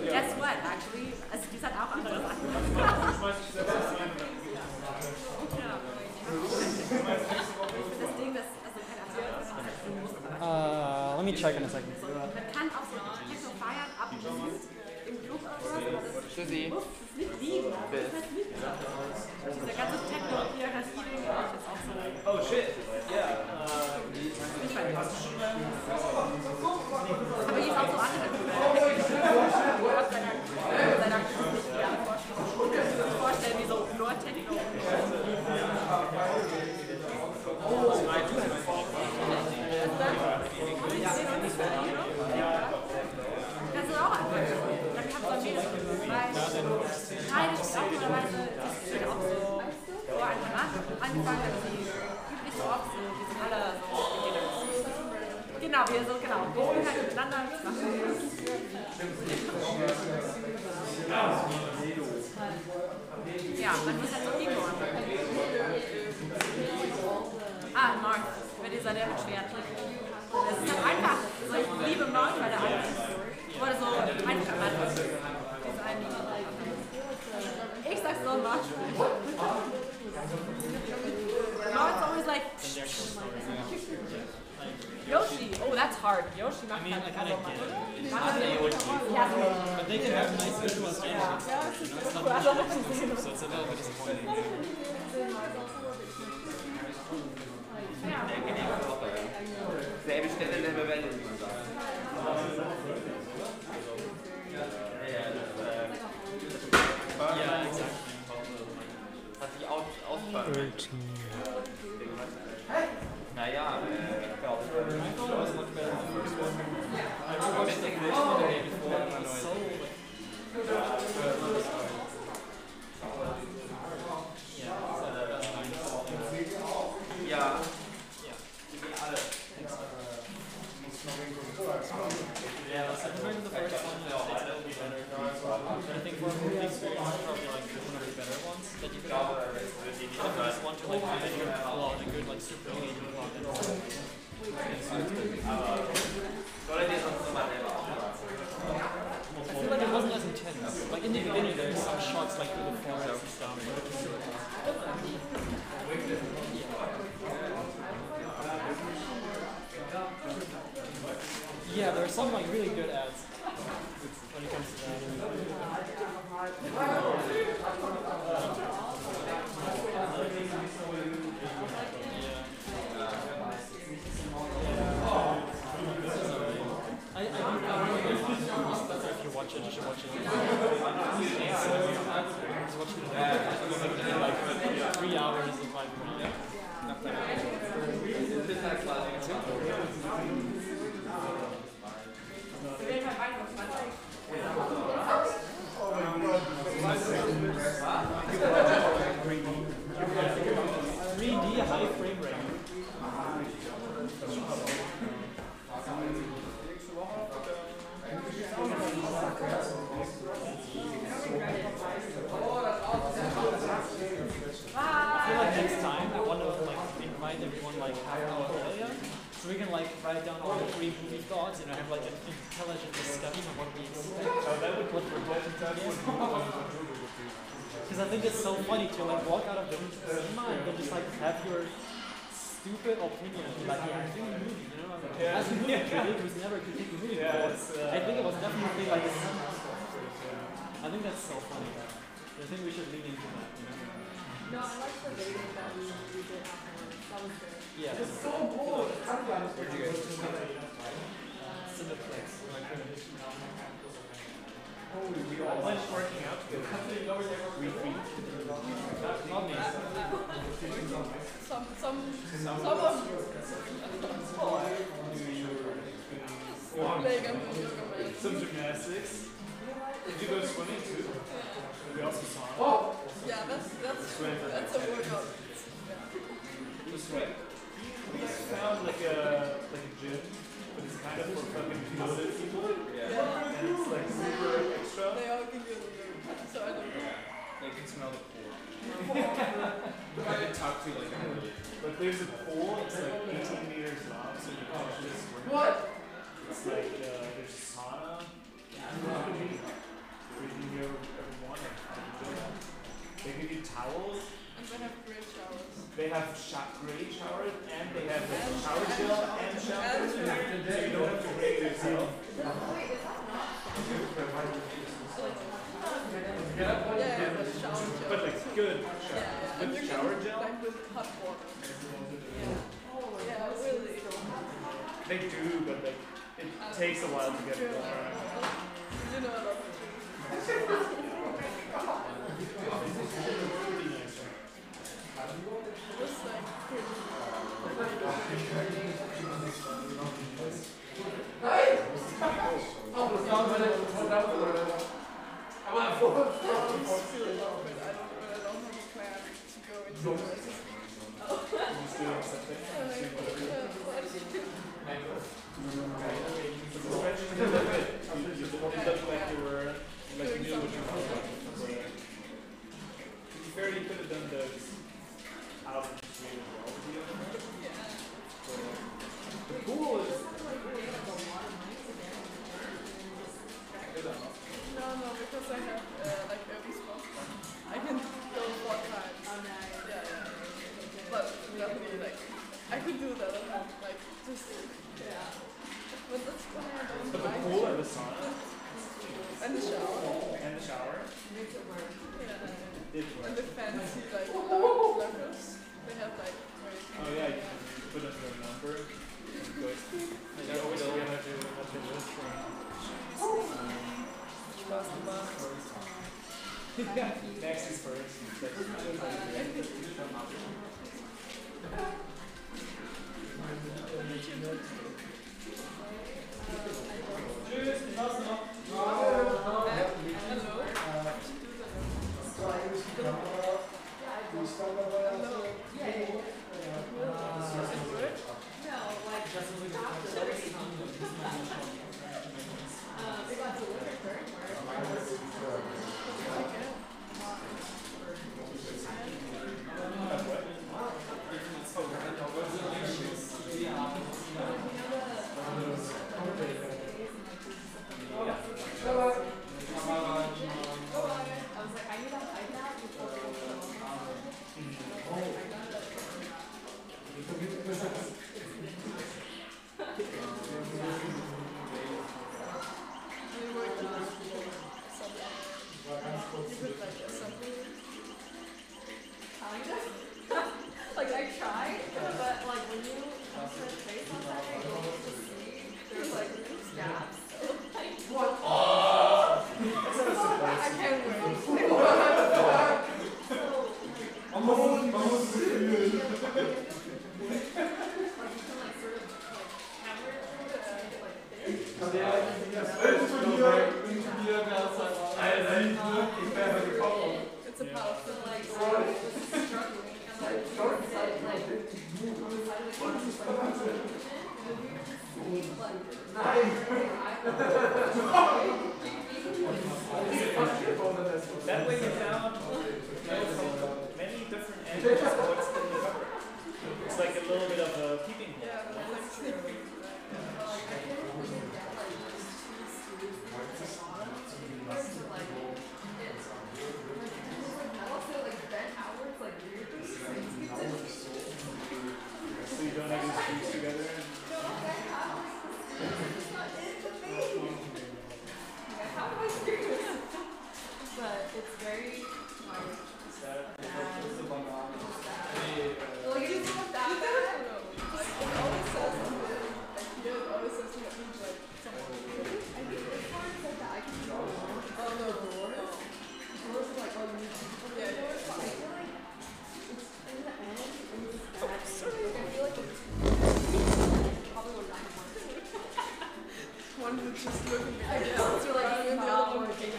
Guess what, actually? Also, die hat auch andere Sachen. Das Ding, das. Also, keine Ahnung. Let me check in a second. Man kann auch so Techno feiern, abschließen im Club oder so. Das ist nicht lieben. Dieser ganze Techno-Hierarchie-Ding ist jetzt auch so. Oh shit, yeah. Aber hier ist auch so andere vorstellen, wie so nur Techno. Kannst du auch anfangen? Dann kannst du auch jeder. Weil Teile ist auch mittlerweile, das steht auch so vor einem Rat angefangen, dass sie üblich so oft sind, die sind alle so. Genau, wir so, genau. Wir spielen halt miteinander. Ja, man muss halt so Dino anfangen. Ah, Mark, wenn dieser der mit Schwert. Es ist halt einfach, so ich liebe Mark, weil der anders ist. Oder so einfach anders. Ich sag's so, Mark. Mark's always like... Yoshi, oh that's hard. Yoshi macht halt like einfach mal, oder? Ja, but they can have nice visual stations. Ja, das ist cool. Also, so it's a little bit disappointing. Selbe Stelle, selbe Welle. Ja, exakt. Hat sich ausgefallen. Naja, ich glaube. Michael was much better than the first one. I watched the version the day before and I know it. Yeah. Yeah, so compared to the first one, it's a little bit better. I think for a movie experience, it's probably like one of the better ones that you could have. The first one to like really good plot, a good like super engaging plot and all. I feel like it wasn't as intense. Like in the beginning, there's some shots like through the forest and stuff. Yeah, there are some like really good ads when it comes to that. I if you watch it, you should watch it. I was watching it like 3 hours of my write down all the 3 movie thoughts and have like an intelligent discussion of what we expect. Because I think it's so funny to like walk out of the cinema and then just like have your stupid opinion. Like, yeah, I think a movie, you know? As a movie critic who's never critiqued a movie before, I think it was definitely like a I think that's so funny. I think we should lean into that, you know? No, I like the rating that we did afterwards. That was good. Yeah. It's so cool. Where'd you guys Cineplex. Holy, we all went working out together. Some gymnastics. Did you go swimming too? We also saw it. Oh! Yeah, that's a workout. It was sweet. We found like a gym, but it's kind of for fucking devoted people. Yeah. And it's like super extra. They all give you a little, so I don't know. They can smell the pool. I didn't talk to like a really. But there's a pool, it's like 18 meters long, so you can just swim. What? It's like there's a sauna. They give you towels. I'm gonna have great showers. They have great showers and they have shower gel and shower. So you don't have to break yourself. Wait, is that not? Yeah, with shower gel. But like good shower. Yeah. With shower gel? Like with hot water. Yeah. Oh, yeah, really. They do, but like it takes a while to get it going. You know what one would just look and be like, yeah, it's working, and the other one working.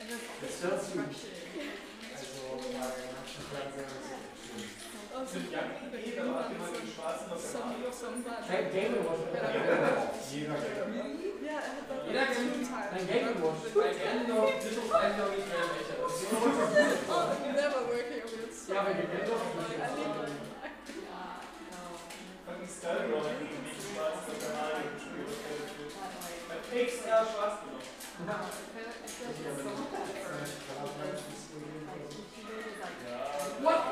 And then Das hört sich. What?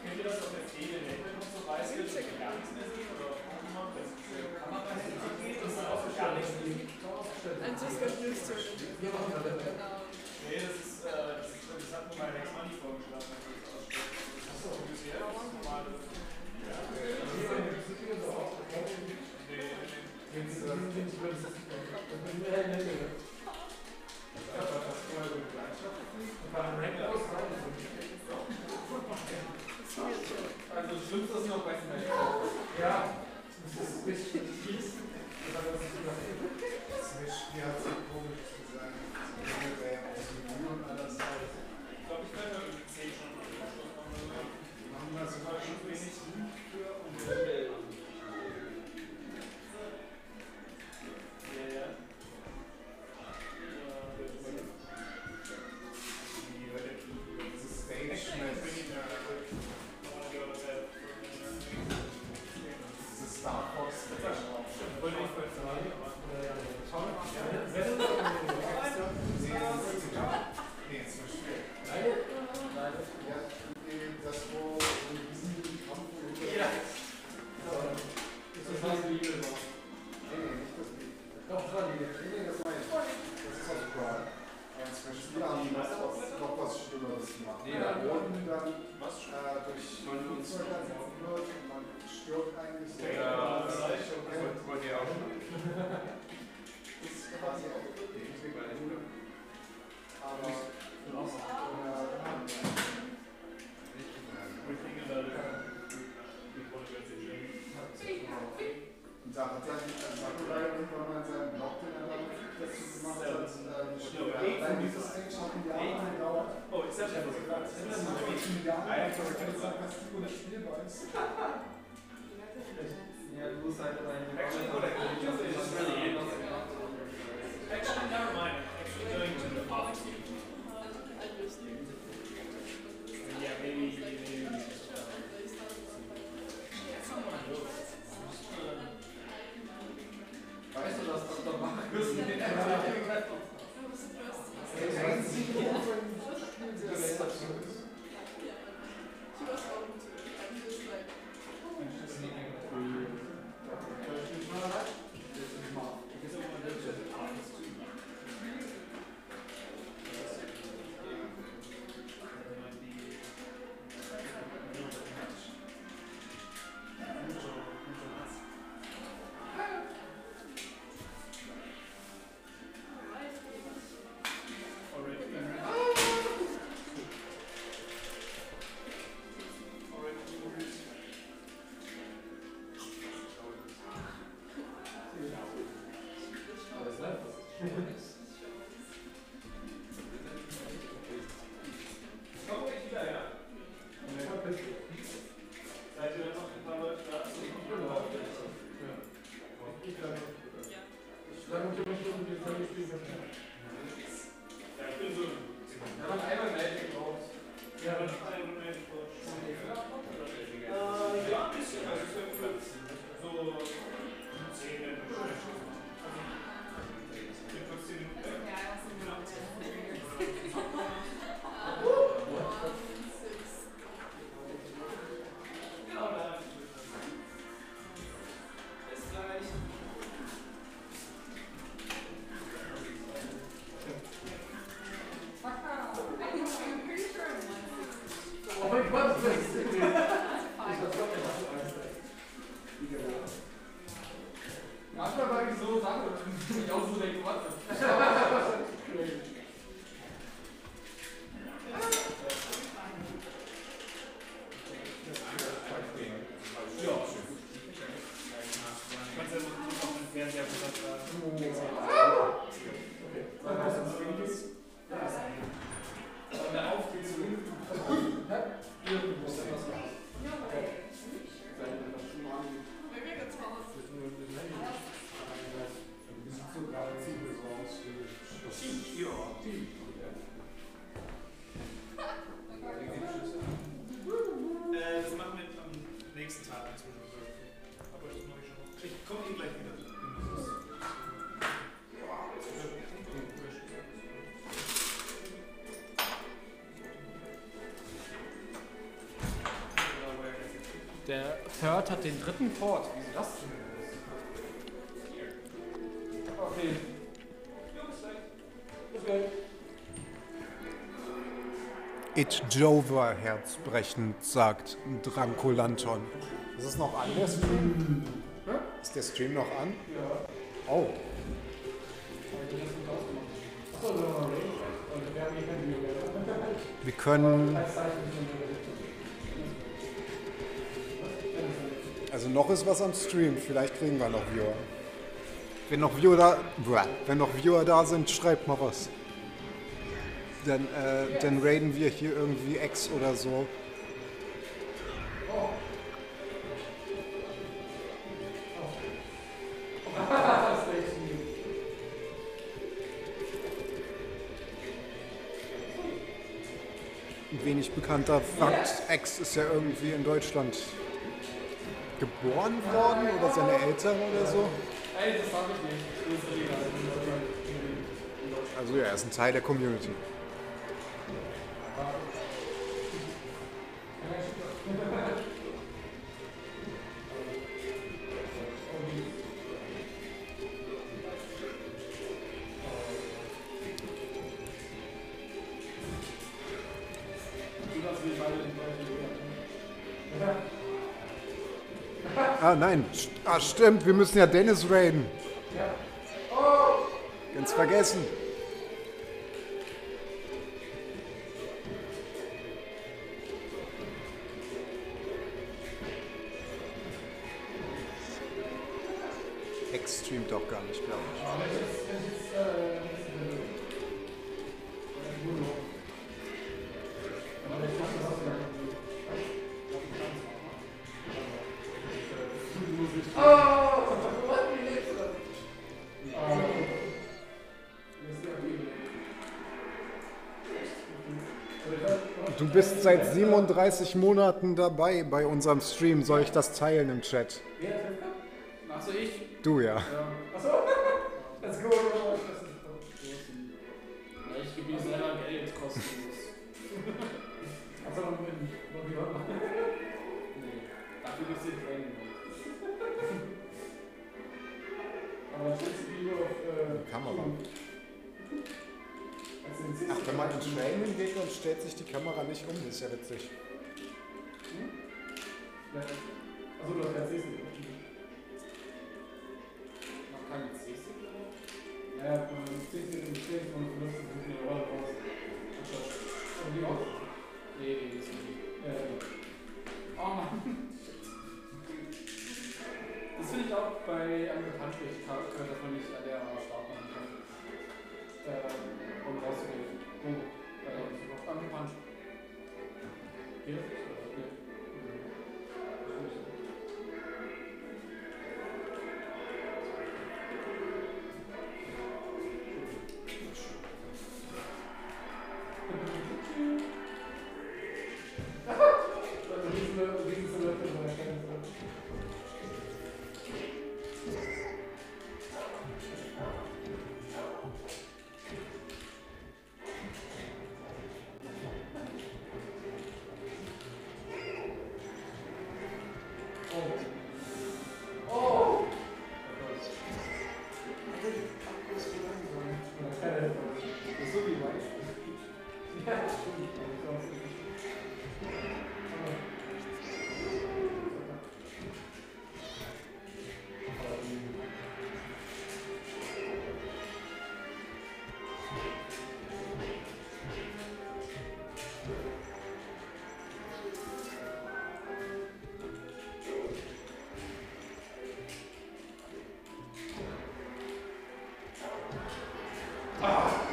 Könnt ihr das auf der Szene nehmen? Und so weiß ich, dass ich gar nichts mehr sehe oder auch das gesehen. Aber bei der Szene ist auch gar nichts mehr. Ein Nee, das hat nur mein Ex-Manni vorgeschlagen, dass das ausspricht. Achso, das ist ja das normale. Ja, also schlimmste ist noch bei den ja, das ist nicht fies. Aber das ist nicht schwer, so komisch zu sein. Das wäre ja aus dem Mund und alles. Ich glaube, ich könnte mit 10 schon mal machen. Wir das sogar schon wenig gut für und ja, ja. Yeah, Der Third hat den dritten Port. Wieso das denn? Okay. It Jova herzbrechend, sagt Drankolanton. Ist es noch an, der Stream? Ist der Stream noch an? Ja. Oh. Wir können... Also noch ist was am Stream, vielleicht kriegen wir noch Viewer. Wenn noch Viewer da sind, schreibt mal was. Dann raiden wir hier irgendwie X oder so. Ein wenig bekannter Fakt, X ist ja irgendwie in Deutschland geboren worden oder seine Eltern oder so? Also ja, er ist ein Teil der Community. Ah, nein. Ah, stimmt. Wir müssen ja Dennis raiden. Ja. Oh. Ganz vergessen. X streamt doch gar nicht, glaube ich. Du bist seit 37 Monaten dabei bei unserem Stream. Soll ich das teilen im Chat? Achso, ich? Du ja. Achso, let's go. Ich gebe mir selber Geld kostenlos. Achso, noch jemand machen? Nee, dafür müsst ihr nicht. Aber ich setze lieber auf Kamera. Ach, wenn man ins Training geht und stellt sich die Kamera nicht um, das ist ja witzig. Ja. Achso, du hast kein CC. Man kann mit CC, oder? Ja, wenn man mit CC im Training und benutzt, dann kommt eine Rolle raus. Und die auch? Nee, das ist nicht. Oh Mann. Das finde ich auch bei einem Handschrift-Charakter, dass man nicht an der Start machen kann. Um rauszugehen. Oh, angepanscht. Hier? Hier. Ah!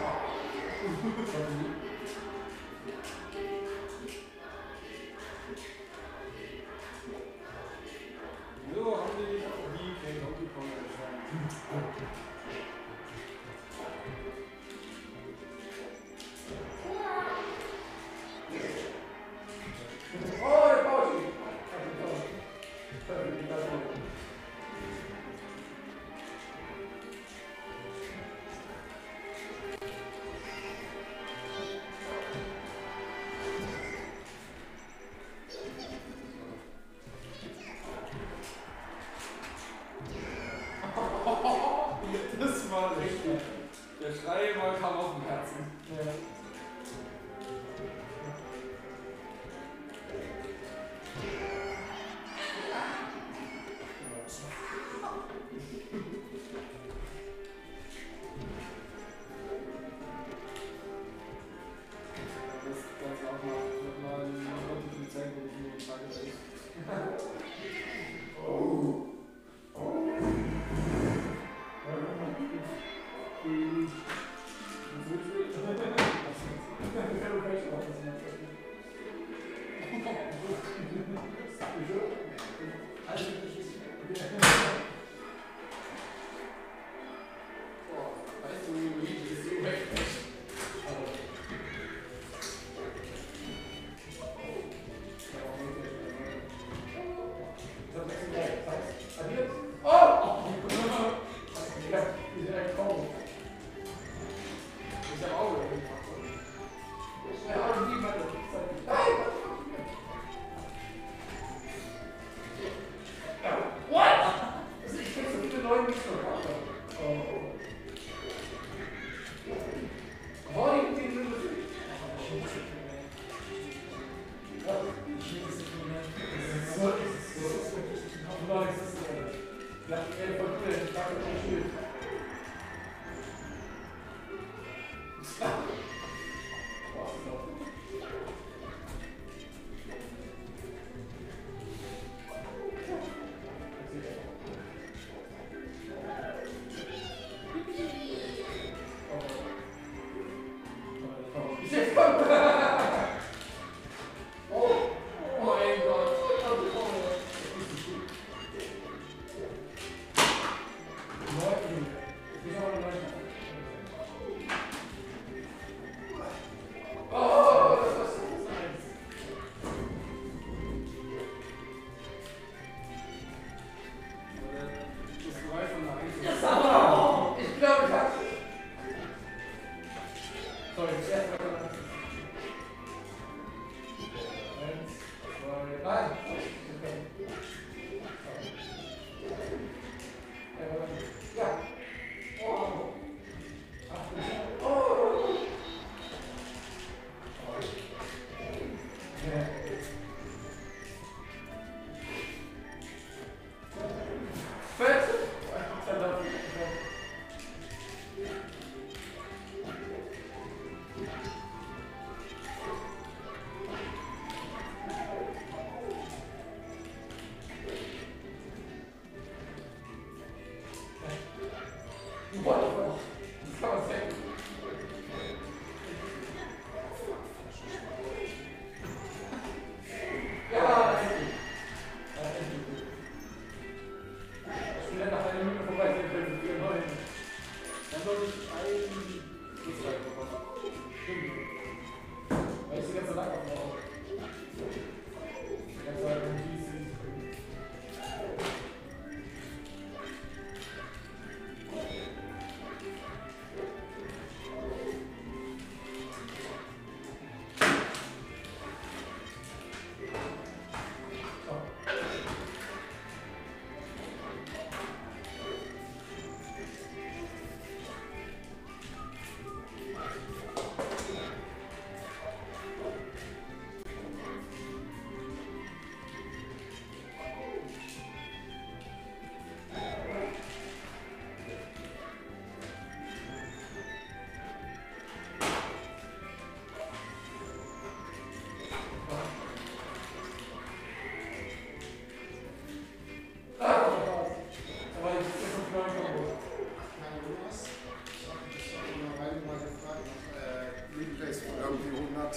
irgendwie 100,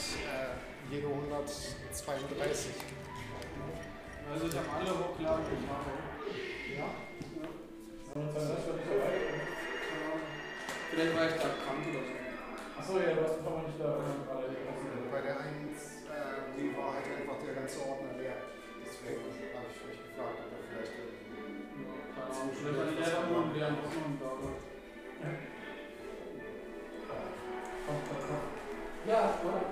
jede 132. Also ich habe alle Hochlagen gemacht. Ja? Vielleicht war ich da krank oder so. Achso, ja, du warst ein paar Mal nicht da. Bei der 1, die war halt einfach der ganze Ordner leer. Deswegen habe ich mich gefragt, ob er vielleicht. Vielleicht hat die leider nur einen leeren Ordner. Ja, oder?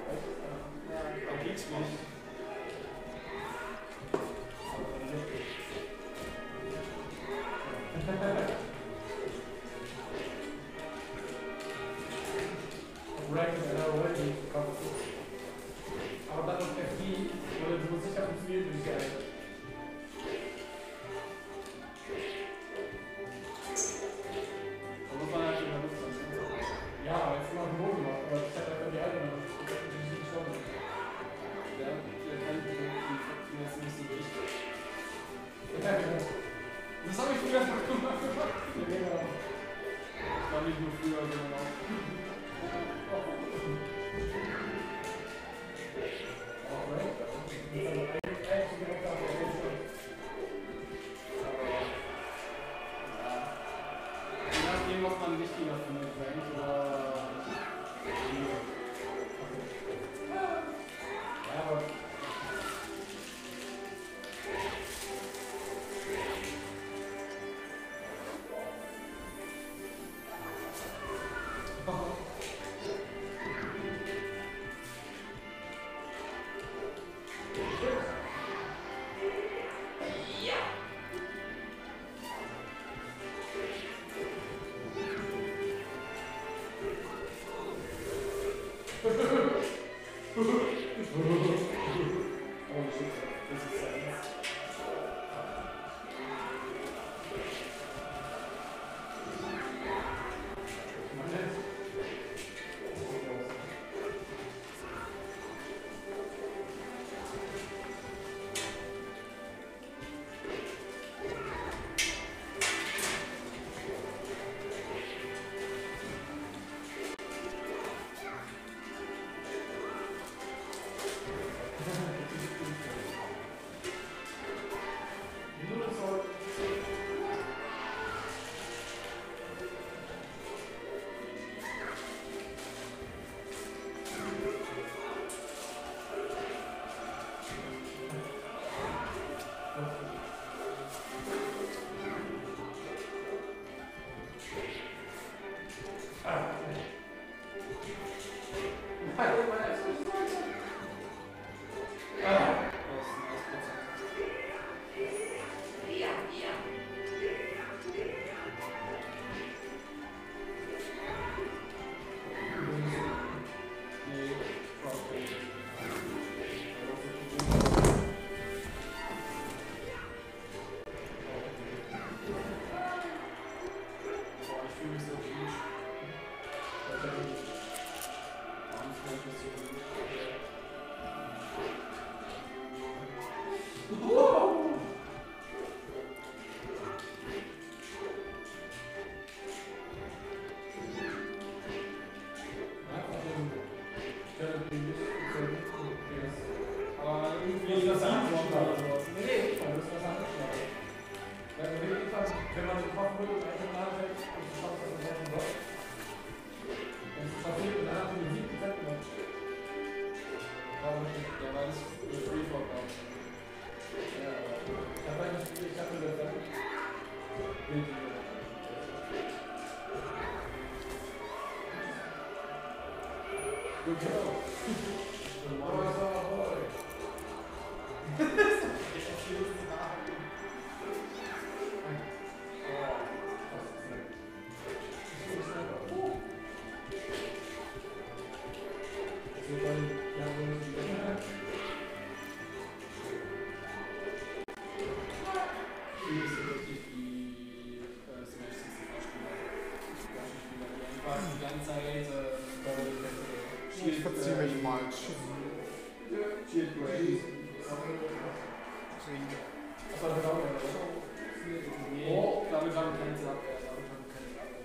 Da geht's nicht. Aber dann noch der Krieg, weil du musst sicher funktionieren, wie sie eigentlich. Da muss man halt immer Lust lassen. Ja, aber jetzt haben wir einen Boden gemacht, aber das hat einfach die Alten gemacht. Das hat natürlich nicht gestorben. Ja, der kann ich jetzt nicht so richtig. Ja, genau. Das habe ich früher noch gemacht. Ja, genau. Das war nicht nur früher, sondern auch.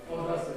Oh, das ist ja.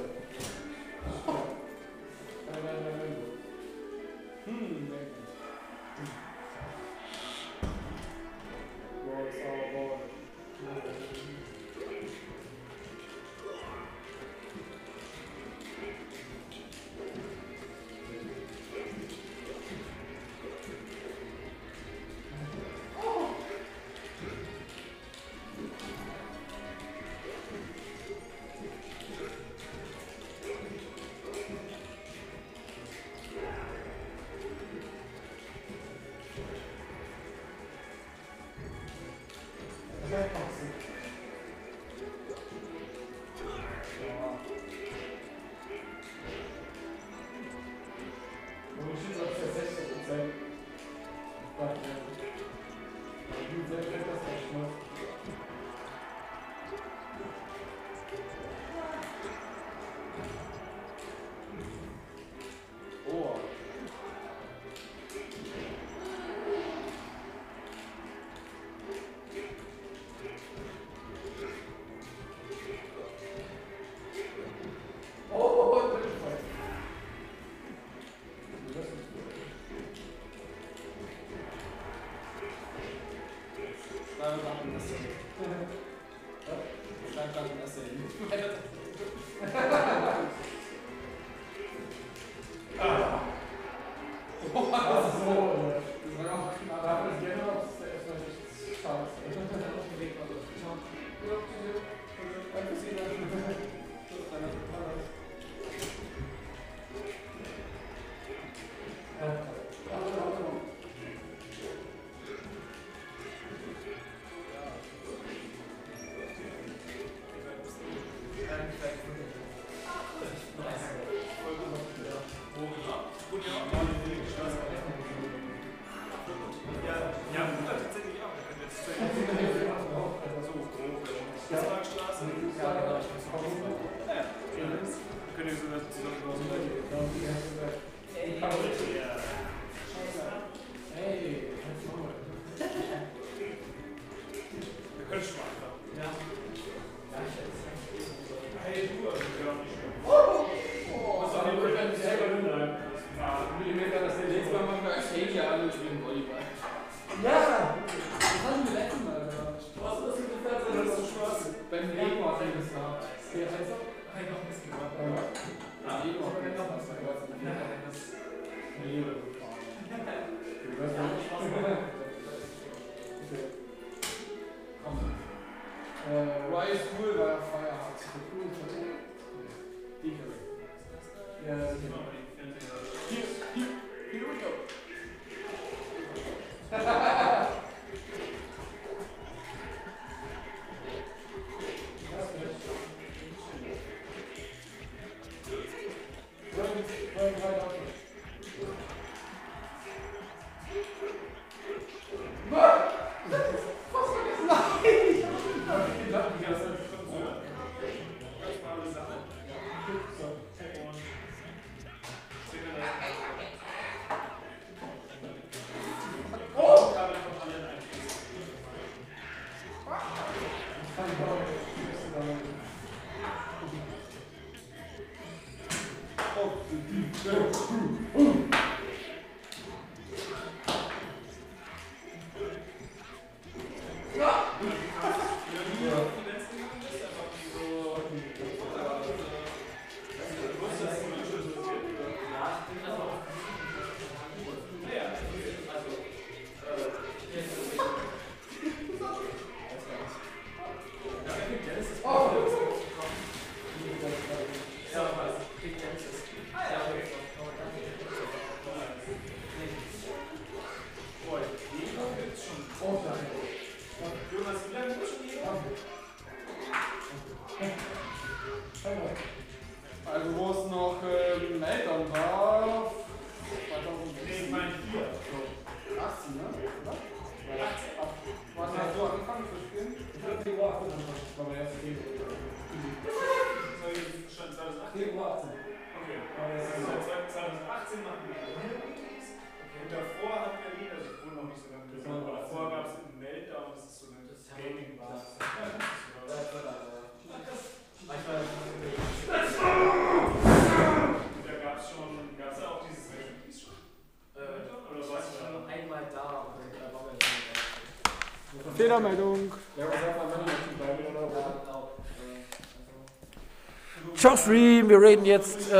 Fehlermeldung. Ciao Stream, wir reden jetzt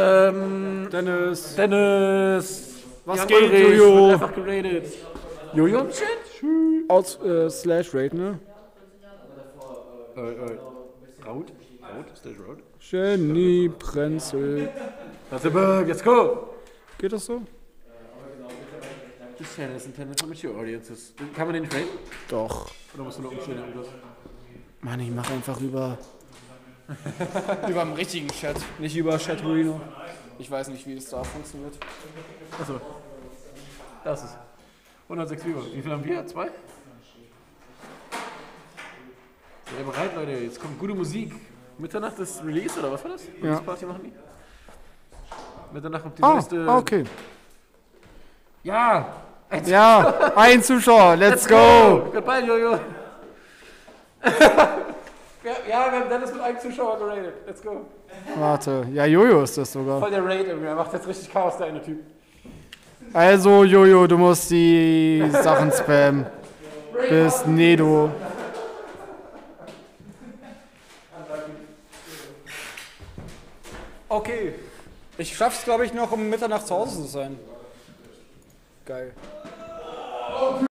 Dennis. Was geht, Jojo? Einfach geredet. Jojo? Aus slash Raid, ne? Raut? Slash Raut? Jenny Prenzel. Let's go! Geht das so? this channel is intended for mature audiences. Kann man den traden? Doch. Oder musst du noch umstellen? Mann, ich mach einfach über... über dem richtigen Chat. Nicht über Chaturino. Ich weiß nicht, wie das da funktioniert. Achso. Das ist 106 Viewer. Wie viel haben wir? 2? Seid ihr bereit, Leute? Jetzt kommt gute Musik. Mitternacht ist Release, oder was war das? Ja. Das Party machen die? Mitternacht kommt die nächste... Ah, okay. Ja! Ja! Ein Zuschauer! Let's go! Goodbye, Jojo! Ja, wir haben Dennis mit einem Zuschauer geradet. Let's go. Warte, ja, Jojo ist das sogar. Voll der Raid irgendwie, er macht jetzt richtig Chaos, der eine Typ. Also, Jojo, du musst die Sachen spammen. Bis Nedo. Okay. Ich schaff's, glaube ich, noch um Mitternacht zu Hause zu sein. Geil.